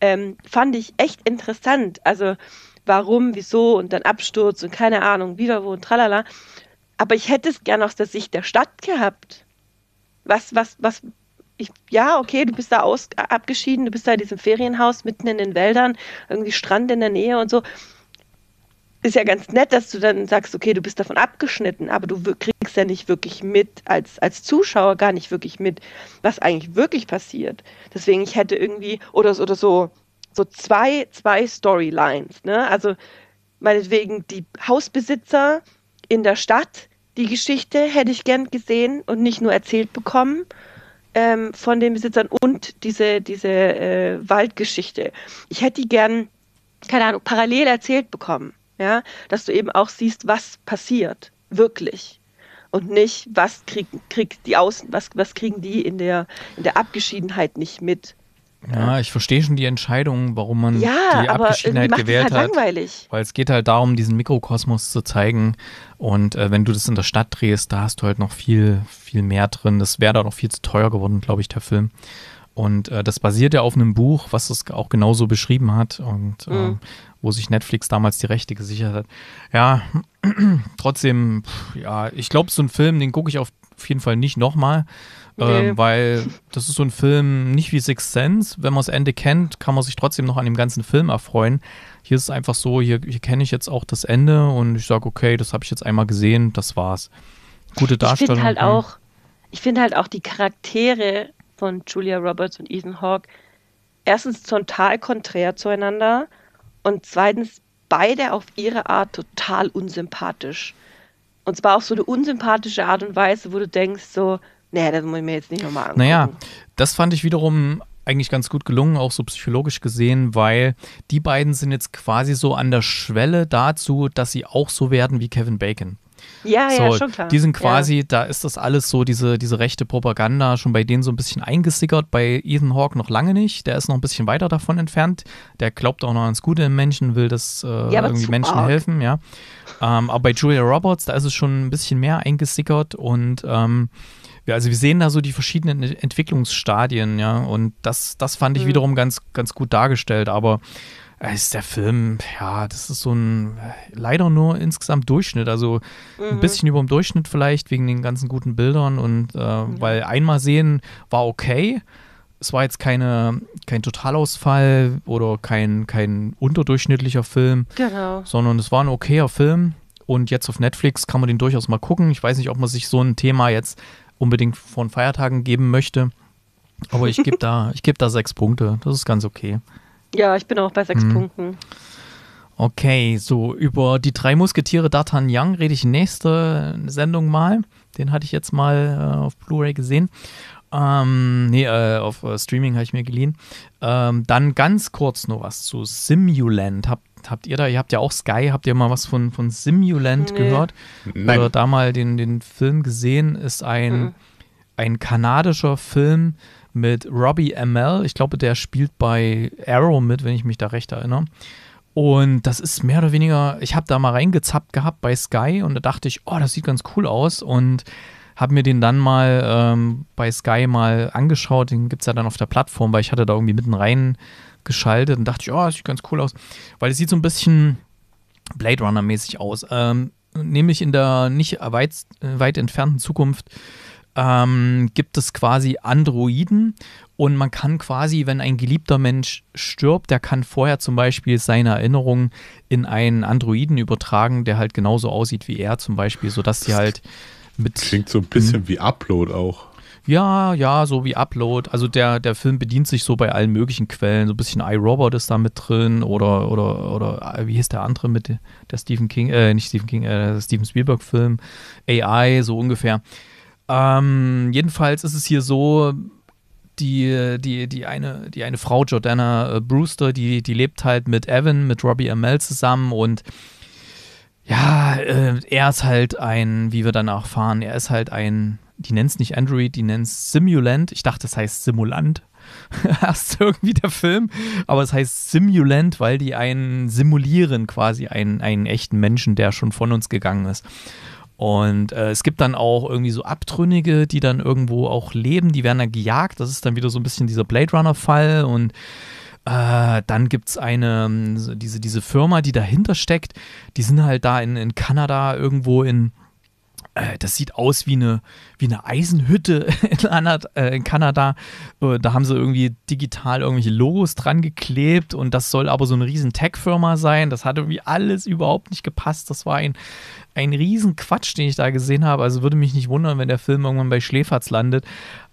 ähm, fand ich echt interessant. Also warum, wieso und dann Absturz und keine Ahnung, wieder wo und tralala. Aber ich hätte es gerne aus der Sicht der Stadt gehabt. Was, was, was, ich, ja, okay, du bist da aus, abgeschieden, du bist da in diesem Ferienhaus mitten in den Wäldern, irgendwie Strand in der Nähe und so. Ist ja ganz nett, dass du dann sagst, okay, du bist davon abgeschnitten, aber du kriegst ja nicht wirklich mit, als, als Zuschauer gar nicht wirklich mit, was eigentlich wirklich passiert. Deswegen, ich hätte irgendwie, oder, oder so, so zwei, zwei Storylines, ne? Also meinetwegen die Hausbesitzer in der Stadt, die Geschichte hätte ich gern gesehen und nicht nur erzählt bekommen ähm, von den Besitzern und diese, diese äh, Waldgeschichte. Ich hätte die gern, keine Ahnung, parallel erzählt bekommen. Ja, dass du eben auch siehst, was passiert, wirklich. Und nicht, was kriegen, krieg die Außen, was, was kriegen die in der, in der Abgeschiedenheit nicht mit. Ja, ich verstehe schon die Entscheidung, warum man ja, die Abgeschiedenheit gewählt halt hat. Langweilig. Weil es geht halt darum, diesen Mikrokosmos zu zeigen. Und äh, wenn du das in der Stadt drehst, da hast du halt noch viel, viel mehr drin. Das wäre da noch viel zu teuer geworden, glaube ich, der Film. Und äh, das basiert ja auf einem Buch, was das auch genauso beschrieben hat und mhm. ähm, wo sich Netflix damals die Rechte gesichert hat. Ja, trotzdem, pff, ja, ich glaube, so einen Film, den gucke ich auf jeden Fall nicht nochmal, ähm, nee. Weil das ist so ein Film, nicht wie Sixth Sense, wenn man das Ende kennt, kann man sich trotzdem noch an dem ganzen Film erfreuen. Hier ist es einfach so, hier, hier kenne ich jetzt auch das Ende und ich sage, okay, das habe ich jetzt einmal gesehen, das war's. Gute Darstellung. Ich finde halt auch, ich finde halt auch die Charaktere von Julia Roberts und Ethan Hawke erstens total konträr zueinander und zweitens beide auf ihre Art total unsympathisch. Und zwar auf so eine unsympathische Art und Weise, wo du denkst so, nee, das muss ich mir jetzt nicht nochmal angucken. Naja, das fand ich wiederum eigentlich ganz gut gelungen, auch so psychologisch gesehen, weil die beiden sind jetzt quasi so an der Schwelle dazu, dass sie auch so werden wie Kevin Bacon. Ja, so, ja, schon klar. Die sind quasi, ja. Da ist das alles so, diese, diese rechte Propaganda schon bei denen so ein bisschen eingesickert, bei Ethan Hawke noch lange nicht, der ist noch ein bisschen weiter davon entfernt, der glaubt auch noch ans Gute im Menschen, will das äh, ja, irgendwie Menschen arg. helfen, ja. Ähm, aber bei Julia Roberts, da ist es schon ein bisschen mehr eingesickert und ähm, ja, also wir sehen da so die verschiedenen Entwicklungsstadien, ja, und das, das fand ich mhm. wiederum ganz, ganz gut dargestellt, aber ist der Film, ja, das ist so ein leider nur insgesamt Durchschnitt, also mhm. ein bisschen über dem Durchschnitt vielleicht, wegen den ganzen guten Bildern und äh, mhm. weil einmal sehen war okay, es war jetzt keine, kein Totalausfall oder kein, kein unterdurchschnittlicher Film, genau. Sondern es war ein okayer Film und jetzt auf Netflix kann man den durchaus mal gucken. Ich weiß nicht, ob man sich so ein Thema jetzt unbedingt vor den Feiertagen geben möchte, aber ich gebe da, ich geb da sechs Punkte, das ist ganz okay. Ja, ich bin auch bei sechs hm. Punkten. Okay, so über die drei Musketiere D'Artagnan rede ich nächste Sendung mal. Den hatte ich jetzt mal äh, auf Blu-ray gesehen. Ähm, nee, äh, auf äh, Streaming habe ich mir geliehen. Ähm, dann ganz kurz noch was zu Simulant. Hab, habt ihr da, ihr habt ja auch Sky, habt ihr mal was von, von Simulant nee. gehört? Nein. Oder da mal den, den Film gesehen, ist ein, mhm. ein kanadischer Film, mit Robbie Amell, ich glaube, der spielt bei Arrow mit, wenn ich mich da recht erinnere. Und das ist mehr oder weniger, ich habe da mal reingezappt gehabt bei Sky und da dachte ich, oh, das sieht ganz cool aus und habe mir den dann mal ähm, bei Sky mal angeschaut, den gibt es ja dann auf der Plattform, weil ich hatte da irgendwie mitten reingeschaltet und dachte ich, oh, das sieht ganz cool aus, weil es sieht so ein bisschen Blade Runner-mäßig aus. Ähm, nämlich in der nicht weit, weit entfernten Zukunft Ähm, gibt es quasi Androiden und man kann quasi, wenn ein geliebter Mensch stirbt, der kann vorher zum Beispiel seine Erinnerungen in einen Androiden übertragen, der halt genauso aussieht wie er zum Beispiel, sodass die halt mit... Klingt so ein bisschen wie Upload auch. Ja, ja, so wie Upload. Also der, der Film bedient sich so bei allen möglichen Quellen. So ein bisschen iRobot ist da mit drin oder, oder, oder wie hieß der andere mit der Stephen King, äh, nicht Stephen King, äh, Steven Spielberg Film, A I, so ungefähr. Ähm, jedenfalls ist es hier so, die, die, die, eine, die eine Frau, Jordana Brewster, die, die lebt halt mit Evan, mit Robbie Amell zusammen und ja, äh, er ist halt ein, wie wir danach erfahren, er ist halt ein, die nennt es nicht Android, die nennt es Simulant. Ich dachte, das heißt Simulant. Erst irgendwie der Film, aber es heißt Simulant, weil die einen simulieren, quasi einen, einen echten Menschen, der schon von uns gegangen ist. Und äh, es gibt dann auch irgendwie so Abtrünnige, die dann irgendwo auch leben, die werden dann gejagt. Das ist dann wieder so ein bisschen dieser Blade Runner-Fall. Und äh, dann gibt es eine, diese, diese Firma, die dahinter steckt, die sind halt da in, in Kanada irgendwo in. Das sieht aus wie eine, wie eine Eisenhütte in Kanada. Da haben sie irgendwie digital irgendwelche Logos dran geklebt und das soll aber so eine riesen Tech-Firma sein. Das hat irgendwie alles überhaupt nicht gepasst. Das war ein, ein riesen Quatsch, den ich da gesehen habe. Also würde mich nicht wundern, wenn der Film irgendwann bei Schläferz landet.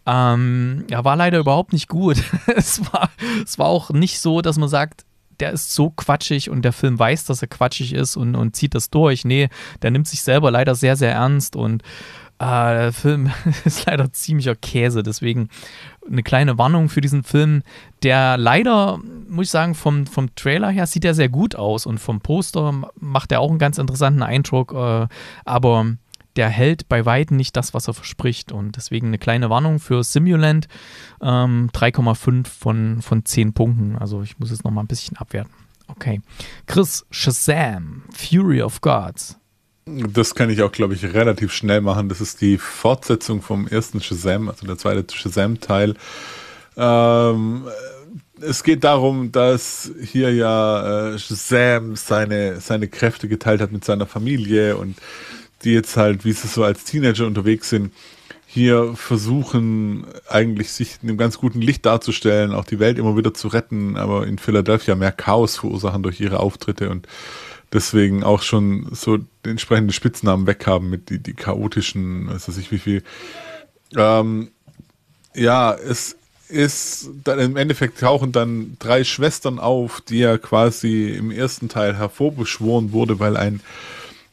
Ähm, ja, war leider überhaupt nicht gut. es, war, es war auch nicht so, dass man sagt, der ist so quatschig und der Film weiß, dass er quatschig ist und, und zieht das durch. Nee, der nimmt sich selber leider sehr, sehr ernst und äh, der Film ist leider ziemlicher Käse. Deswegen eine kleine Warnung für diesen Film, der leider, muss ich sagen, vom, vom Trailer her sieht er sehr gut aus und vom Poster macht er auch einen ganz interessanten Eindruck, äh, aber der hält bei weitem nicht das, was er verspricht und deswegen eine kleine Warnung für Simulant, ähm, drei Komma fünf von, von zehn Punkten, also ich muss jetzt noch mal ein bisschen abwerten. Okay, Chris, Shazam, Fury of Gods. Das kann ich auch, glaube ich, relativ schnell machen, das ist die Fortsetzung vom ersten Shazam, also der zweite Shazam-Teil. Ähm, es geht darum, dass hier ja äh, Shazam seine, seine Kräfte geteilt hat mit seiner Familie und die jetzt halt, wie sie so als Teenager unterwegs sind, hier versuchen eigentlich sich in einem ganz guten Licht darzustellen, auch die Welt immer wieder zu retten, aber in Philadelphia mehr Chaos verursachen durch ihre Auftritte und deswegen auch schon so den entsprechenden Spitznamen weghaben mit die, die chaotischen, was weiß ich wie viel. Ähm, ja, es ist dann im Endeffekt tauchen dann drei Schwestern auf, die ja quasi im ersten Teil hervorbeschworen wurde, weil ein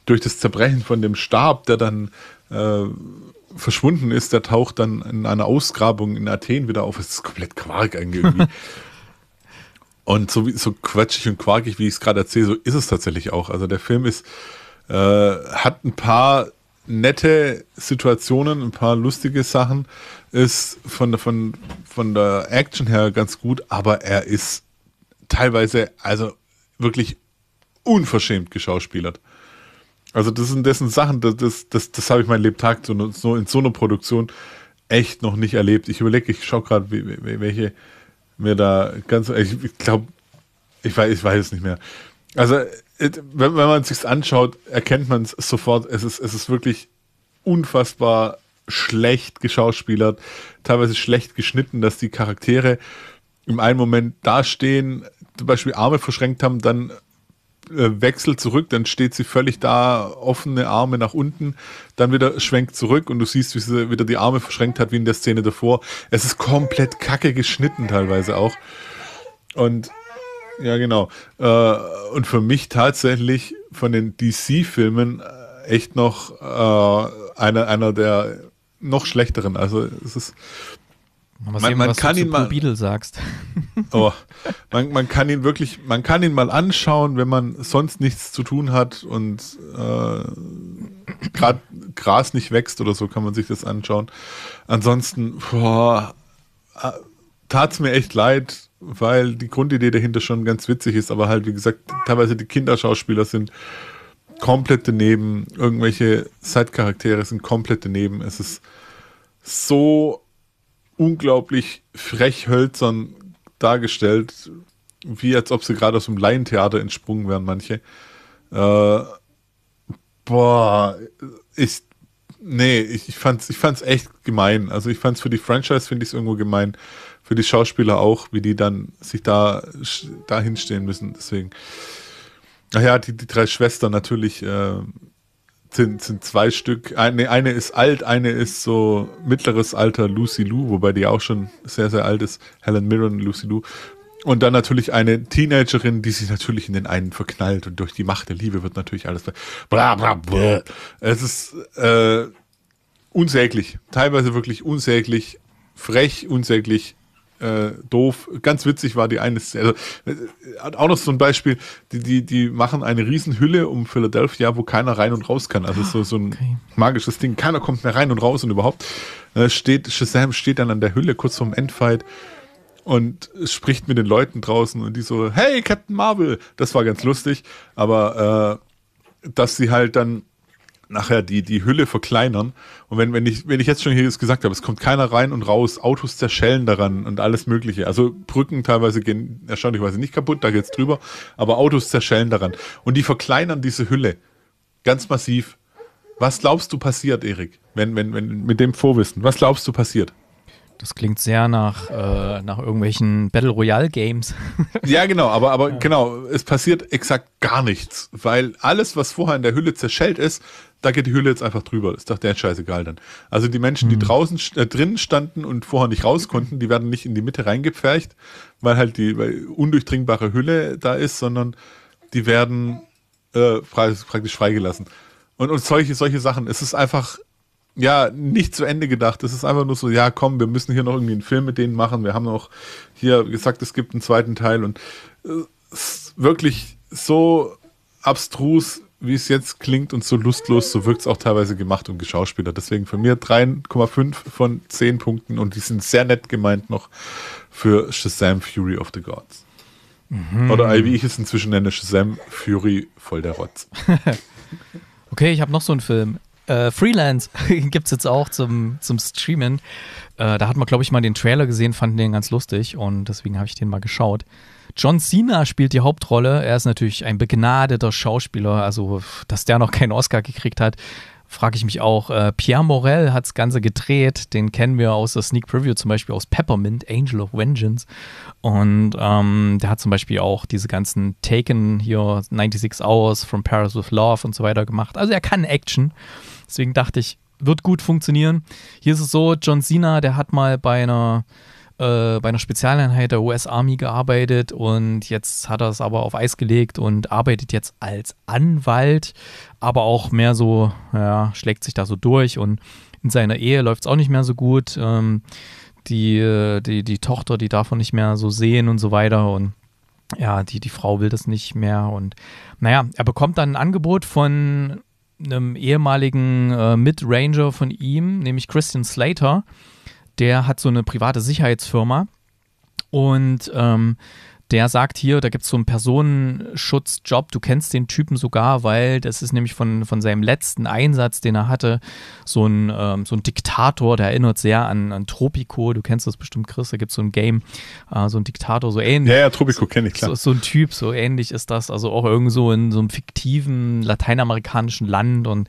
durch das Zerbrechen von dem Stab, der dann äh, verschwunden ist, der taucht dann in einer Ausgrabung in Athen wieder auf. Es ist komplett Quark eigentlich irgendwie. Und so, so quatschig und quarkig, wie ich es gerade erzähle, so ist es tatsächlich auch. Also der Film ist, äh, hat ein paar nette Situationen, ein paar lustige Sachen, ist von, von, von der Action her ganz gut, aber er ist teilweise also wirklich unverschämt geschauspielert. Also das sind dessen Sachen, das, das, das, das habe ich mein Lebtag so, so in so einer Produktion echt noch nicht erlebt. Ich überlege, ich schaue gerade, welche mir da ganz, ich glaube, ich weiß, ich weiß es nicht mehr. Also wenn man es sich anschaut, erkennt man es sofort, es ist, es ist wirklich unfassbar schlecht geschauspielert, teilweise schlecht geschnitten, dass die Charaktere im einen Moment dastehen, zum Beispiel Arme verschränkt haben, dann wechselt zurück, dann steht sie völlig da, offene Arme nach unten, dann wieder schwenkt zurück und du siehst, wie sie wieder die Arme verschränkt hat, wie in der Szene davor. Es ist komplett kacke geschnitten teilweise auch. Und ja, genau. Und für mich tatsächlich von den D C-Filmen echt noch einer, einer der noch schlechteren. Also es ist Man, sehen, man, man kann ihn mal Beetle sagst. Oh, man, man kann ihn wirklich, man kann ihn mal anschauen, wenn man sonst nichts zu tun hat und äh, gerade Gras nicht wächst oder so, kann man sich das anschauen. Ansonsten tat es mir echt leid, weil die Grundidee dahinter schon ganz witzig ist, aber halt wie gesagt, teilweise die Kinderschauspieler sind komplett daneben, irgendwelche Side-Charaktere sind komplett daneben. Es ist so unglaublich frech hölzern dargestellt, wie als ob sie gerade aus dem Laientheater entsprungen wären, manche. Äh, boah, ich, nee, ich, ich fand's, ich fand's echt gemein. Also ich fand's für die Franchise, finde ich es irgendwo gemein. Für die Schauspieler auch, wie die dann sich da, da hinstehen müssen. Deswegen. Ach ja, die, die drei Schwestern natürlich, äh, Sind, sind zwei Stück. Eine, eine ist alt, eine ist so mittleres Alter, Lucy Liu, wobei die auch schon sehr, sehr alt ist. Helen Mirren, Lucy Liu. Und dann natürlich eine Teenagerin, die sich natürlich in den einen verknallt und durch die Macht der Liebe wird natürlich alles. Bla, bla, bla. Es ist äh, unsäglich, teilweise wirklich unsäglich, frech, unsäglich, äh, doof. Ganz witzig war die eine Szene. Also, äh, auch noch so ein Beispiel, die, die, die machen eine Riesenhülle um Philadelphia, wo keiner rein und raus kann. Also so, so ein okay. magisches Ding, keiner kommt mehr rein und raus und überhaupt. Äh, steht, Shazam steht dann an der Hülle kurz vorm Endfight und spricht mit den Leuten draußen und die so, hey, Captain Marvel! Das war ganz lustig, aber äh, dass sie halt dann nachher die, die Hülle verkleinern. Und wenn, wenn, ich, wenn ich jetzt schon hier gesagt habe, es kommt keiner rein und raus, Autos zerschellen daran und alles Mögliche. Also Brücken teilweise gehen erstaunlicherweise nicht kaputt, da geht's drüber, aber Autos zerschellen daran. Und die verkleinern diese Hülle ganz massiv. Was glaubst du passiert, Erik? Wenn, wenn, wenn, mit dem Vorwissen, was glaubst du passiert? Das klingt sehr nach, äh, nach irgendwelchen Battle Royale Games. Ja, genau, aber, aber ja. genau, es passiert exakt gar nichts, weil alles, was vorher in der Hülle zerschellt ist, da geht die Hülle jetzt einfach drüber. Das ist doch der scheißegal dann. Also die Menschen, die mhm. draußen äh, drin standen und vorher nicht raus konnten, die werden nicht in die Mitte reingepfercht, weil halt die weil undurchdringbare Hülle da ist, sondern die werden äh, praktisch freigelassen. Und, und solche, solche Sachen. Es ist einfach ja, nicht zu Ende gedacht. Das ist einfach nur so, ja, komm, wir müssen hier noch irgendwie einen Film mit denen machen. Wir haben auch hier gesagt, es gibt einen zweiten Teil und es ist wirklich so abstrus, wie es jetzt klingt und so lustlos, so wirkt es auch teilweise gemacht und geschauspielert. Deswegen von mir drei Komma fünf von zehn Punkten und die sind sehr nett gemeint noch für Shazam Fury of the Gods. Mhm. Oder wie ich es inzwischen nenne, Shazam Fury voll der Rotz. Okay, ich habe noch so einen Film. Äh, Freelance gibt es jetzt auch zum, zum Streamen. Äh, da hat man, glaube ich, mal den Trailer gesehen, fanden den ganz lustig und deswegen habe ich den mal geschaut. John Cena spielt die Hauptrolle. Er ist natürlich ein begnadeter Schauspieler. Also, dass der noch keinen Oscar gekriegt hat, frage ich mich auch. Äh, Pierre Morel hat das Ganze gedreht. Den kennen wir aus der Sneak Preview, zum Beispiel aus Peppermint, Angel of Vengeance. Und ähm, der hat zum Beispiel auch diese ganzen Taken hier, sechsundneunzig Hours, From Paris with Love und so weiter gemacht. Also, er kann Action. Deswegen dachte ich, wird gut funktionieren. Hier ist es so, John Cena, der hat mal bei einer, äh, bei einer Spezialeinheit der U S Army gearbeitet und jetzt hat er es aber auf Eis gelegt und arbeitet jetzt als Anwalt, aber auch mehr so, ja, schlägt sich da so durch und in seiner Ehe läuft es auch nicht mehr so gut. Ähm, die, die, die Tochter, die darf man nicht mehr so sehen und so weiter und ja, die, die Frau will das nicht mehr und naja, er bekommt dann ein Angebot von einem ehemaligen äh, Mid-Ranger von ihm, nämlich Christian Slater, der hat so eine private Sicherheitsfirma und ähm, der sagt hier, da gibt es so einen Personenschutzjob, du kennst den Typen sogar, weil das ist nämlich von, von seinem letzten Einsatz, den er hatte, so ein, ähm, so ein Diktator, der erinnert sehr an, an Tropico, du kennst das bestimmt, Chris, da gibt es so ein Game, äh, so ein Diktator, so ähnlich. Ja, ja, Tropico kenne ich, klar. So, so ein Typ, so ähnlich ist das, also auch irgend so in so einem fiktiven lateinamerikanischen Land und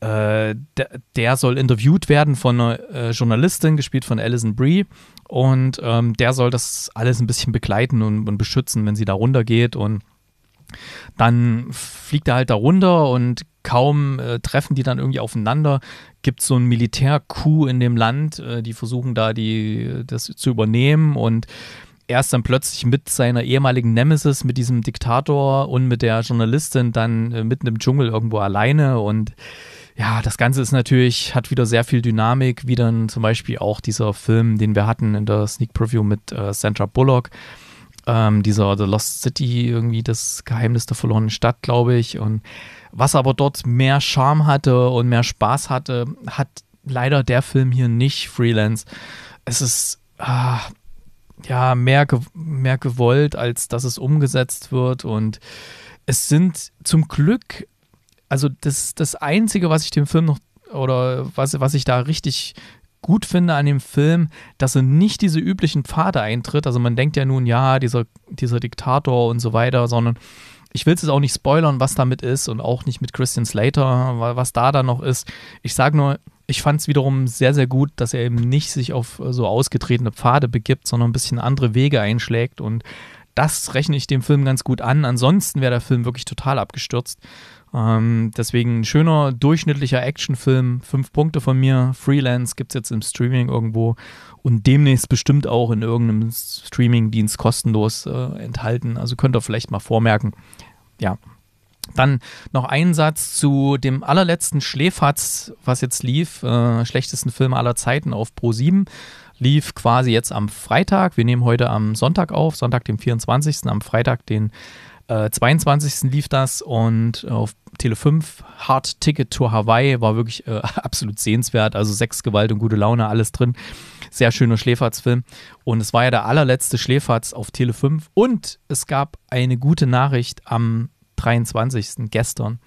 äh, der, der soll interviewt werden von einer äh, Journalistin, gespielt von Alison Brie. Und ähm, der soll das alles ein bisschen begleiten und, und beschützen, wenn sie da runtergeht. Und dann fliegt er halt da runter und kaum äh, treffen die dann irgendwie aufeinander. Gibt es so einen Militär-Coup in dem Land, äh, die versuchen da die, das zu übernehmen und er ist dann plötzlich mit seiner ehemaligen Nemesis, mit diesem Diktator und mit der Journalistin dann äh, mitten im Dschungel irgendwo alleine und ja, das Ganze ist natürlich, hat wieder sehr viel Dynamik, wie dann zum Beispiel auch dieser Film, den wir hatten in der Sneak Preview mit äh, Sandra Bullock, ähm, dieser The Lost City, irgendwie das Geheimnis der verlorenen Stadt, glaube ich. Und was aber dort mehr Charme hatte und mehr Spaß hatte, hat leider der Film hier nicht, Freelance. Es ist ah, ja mehr, ge- mehr gewollt, als dass es umgesetzt wird. Und es sind zum Glück... Also das, das Einzige, was ich dem Film noch, oder was, was ich da richtig gut finde an dem Film, dass er nicht diese üblichen Pfade eintritt. Also man denkt ja nun, ja, dieser, dieser Diktator und so weiter, sondern ich will es jetzt auch nicht spoilern, was damit ist und auch nicht mit Christian Slater, was da dann noch ist. Ich sage nur, ich fand es wiederum sehr, sehr gut, dass er eben nicht sich auf so ausgetretene Pfade begibt, sondern ein bisschen andere Wege einschlägt und das rechne ich dem Film ganz gut an. Ansonsten wäre der Film wirklich total abgestürzt. Ähm, deswegen ein schöner, durchschnittlicher Actionfilm. Fünf Punkte von mir. Freelance gibt es jetzt im Streaming irgendwo und demnächst bestimmt auch in irgendeinem Streamingdienst kostenlos äh, enthalten. Also könnt ihr vielleicht mal vormerken. Ja, Dann noch ein Satz zu dem allerletzten Schläferz, was jetzt lief, äh, schlechtesten Film aller Zeiten auf Pro sieben, lief quasi jetzt am Freitag. Wir nehmen heute am Sonntag auf, Sonntag den vierundzwanzigsten, am Freitag den äh, zweiundzwanzigsten lief das, und auf Tele fünf Hard Ticket to Hawaii war wirklich äh, absolut sehenswert, also Sex, Gewalt und gute Laune, alles drin. Sehr schöner Schläferz-Film. Und es war ja der allerletzte Schläferz auf Tele fünf, und es gab eine gute Nachricht am dreiundzwanzigsten gestern.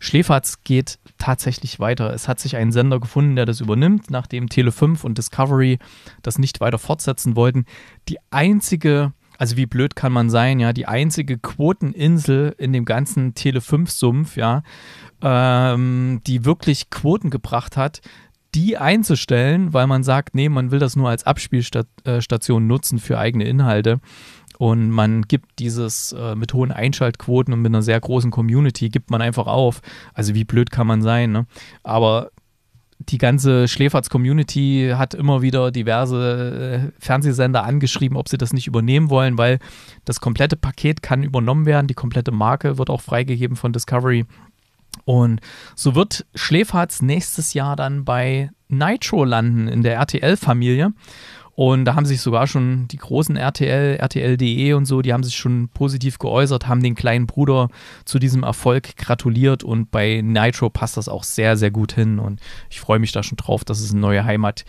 Schläferz geht tatsächlich weiter. Es hat sich ein Sender gefunden, der das übernimmt, nachdem Tele fünf und Discovery das nicht weiter fortsetzen wollten. Die einzige, also wie blöd kann man sein, ja, die einzige Quoteninsel in dem ganzen Tele fünf Sumpf, ja, ähm, die wirklich Quoten gebracht hat, die einzustellen, weil man sagt, nee, man will das nur als Abspielstation nutzen für eigene Inhalte. Und man gibt dieses äh, mit hohen Einschaltquoten und mit einer sehr großen Community, gibt man einfach auf. Also wie blöd kann man sein, ne? Aber die ganze Schläferz-Community hat immer wieder diverse äh, Fernsehsender angeschrieben, ob sie das nicht übernehmen wollen, weil das komplette Paket kann übernommen werden. Die komplette Marke wird auch freigegeben von Discovery. Und so wird Schläferz nächstes Jahr dann bei Nitro landen, in der R T L-Familie. Und da haben sich sogar schon die großen R T L, R T L Punkt D E und so, die haben sich schon positiv geäußert, haben den kleinen Bruder zu diesem Erfolg gratuliert, und bei Nitro passt das auch sehr, sehr gut hin, und ich freue mich da schon drauf, dass es eine neue Heimat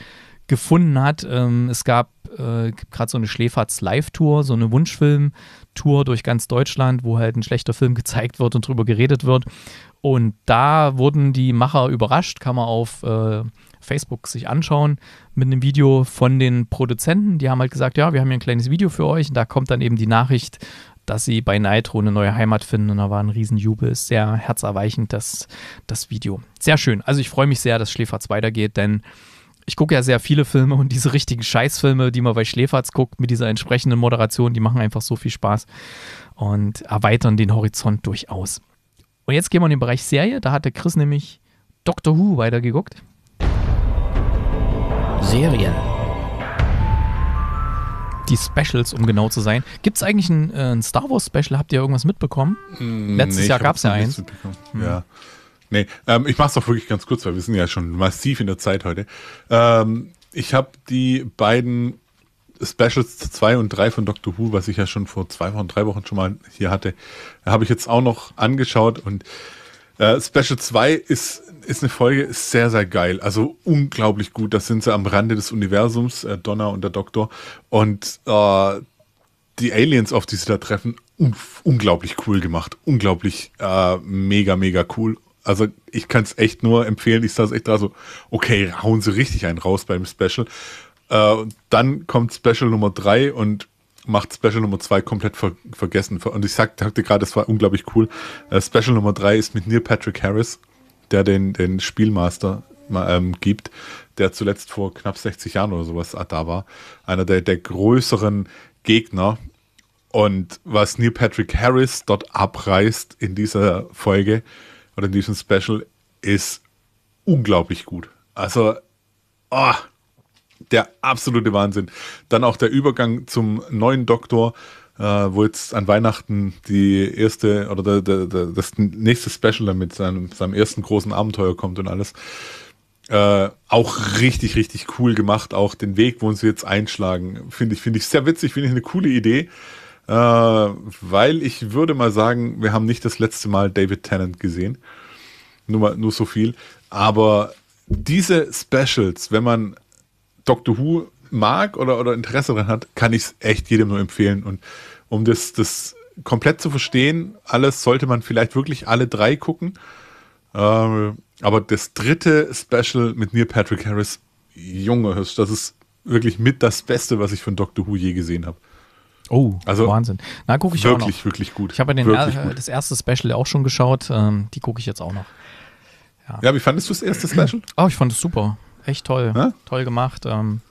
gefunden hat. Es gab äh, gerade so eine Schläferz-Live-Tour, so eine Wunschfilm-Tour durch ganz Deutschland, wo halt ein schlechter Film gezeigt wird und drüber geredet wird. Und da wurden die Macher überrascht, kann man auf äh, Facebook sich anschauen, mit einem Video von den Produzenten. Die haben halt gesagt, ja, wir haben hier ein kleines Video für euch, und da kommt dann eben die Nachricht, dass sie bei Nitro eine neue Heimat finden, und da war ein Riesenjubel. Ist sehr herzerweichend, das, das Video. Sehr schön. Also ich freue mich sehr, dass Schläferz weitergeht, denn ich gucke ja sehr viele Filme, und diese richtigen Scheißfilme, die man bei Schläferz guckt, mit dieser entsprechenden Moderation, die machen einfach so viel Spaß und erweitern den Horizont durchaus. Und jetzt gehen wir in den Bereich Serie. Da hatte Chris nämlich Doctor Who weitergeguckt. Serien. Die Specials, um genau zu sein. Gibt es eigentlich ein, äh, ein Star Wars Special? Habt ihr irgendwas mitbekommen? Mm, Letztes nee, Jahr gab es ja eins. Hm. Ja. Nee, ähm, ich mach's doch wirklich ganz kurz, weil wir sind ja schon massiv in der Zeit heute. Ähm, ich habe die beiden Specials zwei und drei von Doctor Who, was ich ja schon vor zwei Wochen, drei Wochen schon mal hier hatte, habe ich jetzt auch noch angeschaut, und äh, Special zwei ist, ist eine Folge, ist sehr, sehr geil, also unglaublich gut. Das sind sie am Rande des Universums, äh, Donna und der Doktor, und äh, die Aliens, auf die sie da treffen, un- unglaublich cool gemacht, unglaublich äh, mega, mega cool. Also ich kann es echt nur empfehlen, ich saß echt da so, okay, hauen sie richtig einen raus beim Special. Uh, dann kommt Special Nummer drei und macht Special Nummer zwei komplett ver- vergessen. Und ich sagte gerade, das war unglaublich cool. Uh, Special Nummer drei ist mit Neil Patrick Harris, der den, den Spielmaster ähm, gibt, der zuletzt vor knapp sechzig Jahren oder sowas da war. Einer der, der größeren Gegner. Und was Neil Patrick Harris dort abreißt in dieser Folge oder in diesem Special, ist unglaublich gut. Also, oh, der absolute Wahnsinn. Dann auch der Übergang zum neuen Doktor, äh, wo jetzt an Weihnachten die erste oder der, der, das nächste Special dann mit seinem, seinem ersten großen Abenteuer kommt und alles. Äh, auch richtig, richtig cool gemacht. Auch den Weg, wo sie jetzt einschlagen, finde ich, finde ich sehr witzig, finde ich eine coole Idee. Äh, weil ich würde mal sagen, wir haben nicht das letzte Mal David Tennant gesehen. Nur, mal, nur so viel. Aber diese Specials, wenn man Doctor Who mag oder, oder Interesse daran hat, kann ich es echt jedem nur empfehlen. Und um das, das komplett zu verstehen, alles sollte man vielleicht wirklich alle drei gucken. Ähm, aber das dritte Special mit Neil Patrick Harris, Junge, das ist wirklich mit das Beste, was ich von Doctor Who je gesehen habe. Oh, also Wahnsinn. Na, gucke ich wirklich, auch noch. Wirklich, wirklich gut. Ich habe ja das erste Special auch schon geschaut. Ähm, die gucke ich jetzt auch noch. Ja. Ja, wie fandest du das erste Special? Oh, ich fand es super. Echt toll, ja? Toll gemacht. Ähm,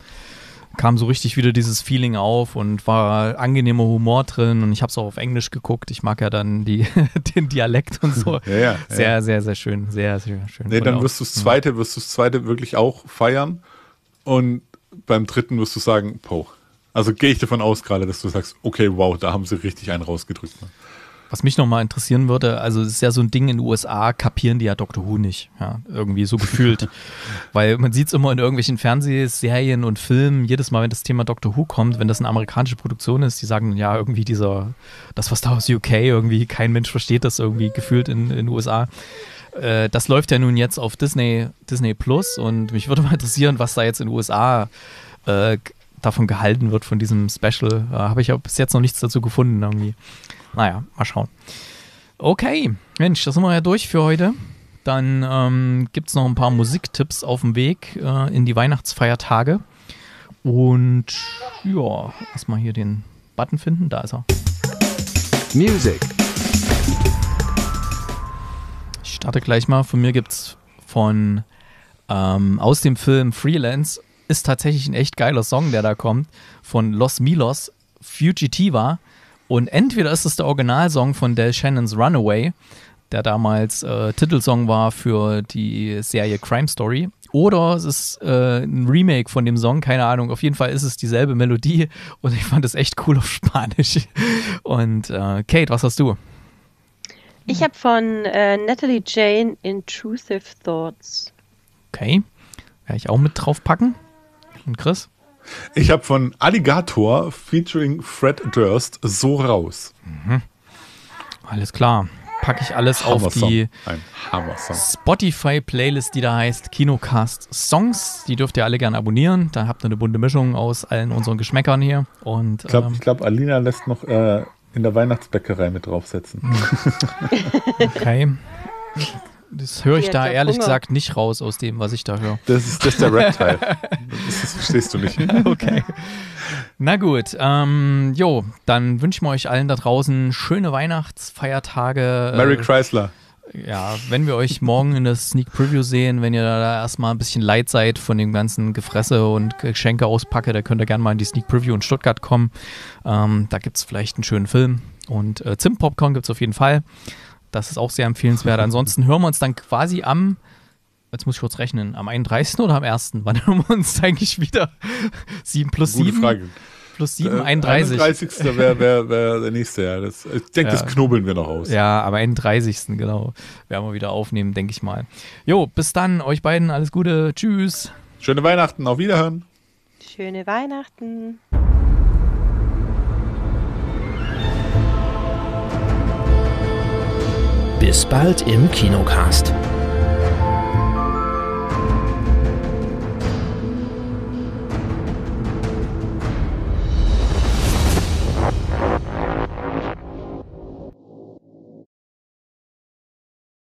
kam so richtig wieder dieses Feeling auf und war angenehmer Humor drin, und ich habe es auch auf Englisch geguckt. Ich mag ja dann die, den Dialekt und so. Ja, ja, sehr, ja. sehr, sehr schön. Sehr, sehr schön. Nee, dann wirst du das zweite, wirst du das zweite wirklich auch feiern, und beim dritten wirst du sagen, po. Also gehe ich davon aus gerade, dass du sagst, okay, wow, da haben sie richtig einen rausgedrückt. Was mich nochmal interessieren würde, also es ist ja so ein Ding in den U S A, kapieren die ja Doctor Who nicht, ja, irgendwie so gefühlt. Weil man sieht es immer in irgendwelchen Fernsehserien und Filmen, jedes Mal, wenn das Thema Doctor Who kommt, wenn das eine amerikanische Produktion ist, die sagen, ja, irgendwie dieser, das was da aus U K, irgendwie kein Mensch versteht das irgendwie gefühlt in den U S A. Äh, das läuft ja nun jetzt auf Disney, Disney Plus, und mich würde mal interessieren, was da jetzt in den U S A äh, davon gehalten wird, von diesem Special. Äh, habe ich ja bis jetzt noch nichts dazu gefunden irgendwie. Naja, mal schauen. Okay, Mensch, das sind wir ja durch für heute. Dann ähm, gibt es noch ein paar Musiktipps auf dem Weg äh, in die Weihnachtsfeiertage. Und ja, erstmal hier den Button finden. Da ist er. Music. Ich starte gleich mal. Von mir gibt es von ähm, aus dem Film Freelance, ist tatsächlich ein echt geiler Song, der da kommt, von Los Milos, Fugitiva. Und entweder ist es der Originalsong von Del Shannons Runaway, der damals äh, Titelsong war für die Serie Crime Story, oder es ist äh, ein Remake von dem Song, keine Ahnung. Auf jeden Fall ist es dieselbe Melodie und ich fand es echt cool auf Spanisch. Und äh, Kate, was hast du? Ich habe von äh, Natalie Jane Intrusive Thoughts. Okay, werde ich auch mit draufpacken. Und Chris? Ich habe von Alligator featuring Fred Durst so raus. Mhm. Alles klar. Packe ich alles Hammer auf die Spotify-Playlist, die da heißt Kinocast Songs. Die dürft ihr alle gerne abonnieren. Da habt ihr eine bunte Mischung aus allen unseren Geschmäckern hier. Und, ich glaube, ähm, glaub, Alina lässt noch äh, in der Weihnachtsbäckerei mit draufsetzen. Okay. Das höre ich da ehrlich gesagt nicht raus aus dem, was ich da höre. Das ist, das ist der Rap-Teil. Das, das verstehst du nicht. Okay. Na gut. Ähm, jo, dann wünschen wir euch allen da draußen schöne Weihnachtsfeiertage. Merry äh, Chrysler. Ja, wenn wir euch morgen in der Sneak Preview sehen, wenn ihr da erstmal ein bisschen leid seid von dem ganzen Gefresse und Geschenke auspacke, da könnt ihr gerne mal in die Sneak Preview in Stuttgart kommen. Ähm, da gibt es vielleicht einen schönen Film. Und äh, Zimt-Popcorn gibt es auf jeden Fall. Das ist auch sehr empfehlenswert. Ansonsten hören wir uns dann quasi am, jetzt muss ich kurz rechnen, am einunddreißigsten oder am ersten? Wann hören wir uns eigentlich wieder? sieben plus sieben? Gute Frage. Plus sieben, äh, einunddreißig. einunddreißigsten wäre wär, wär der nächste, ja. Das, ich denke, ja. Das knobeln wir noch aus. Ja, am einunddreißigsten, genau. Werden wir wieder aufnehmen, denke ich mal. Jo, bis dann. Euch beiden alles Gute. Tschüss. Schöne Weihnachten. Auf Wiederhören. Schöne Weihnachten. Bis bald im Kinocast.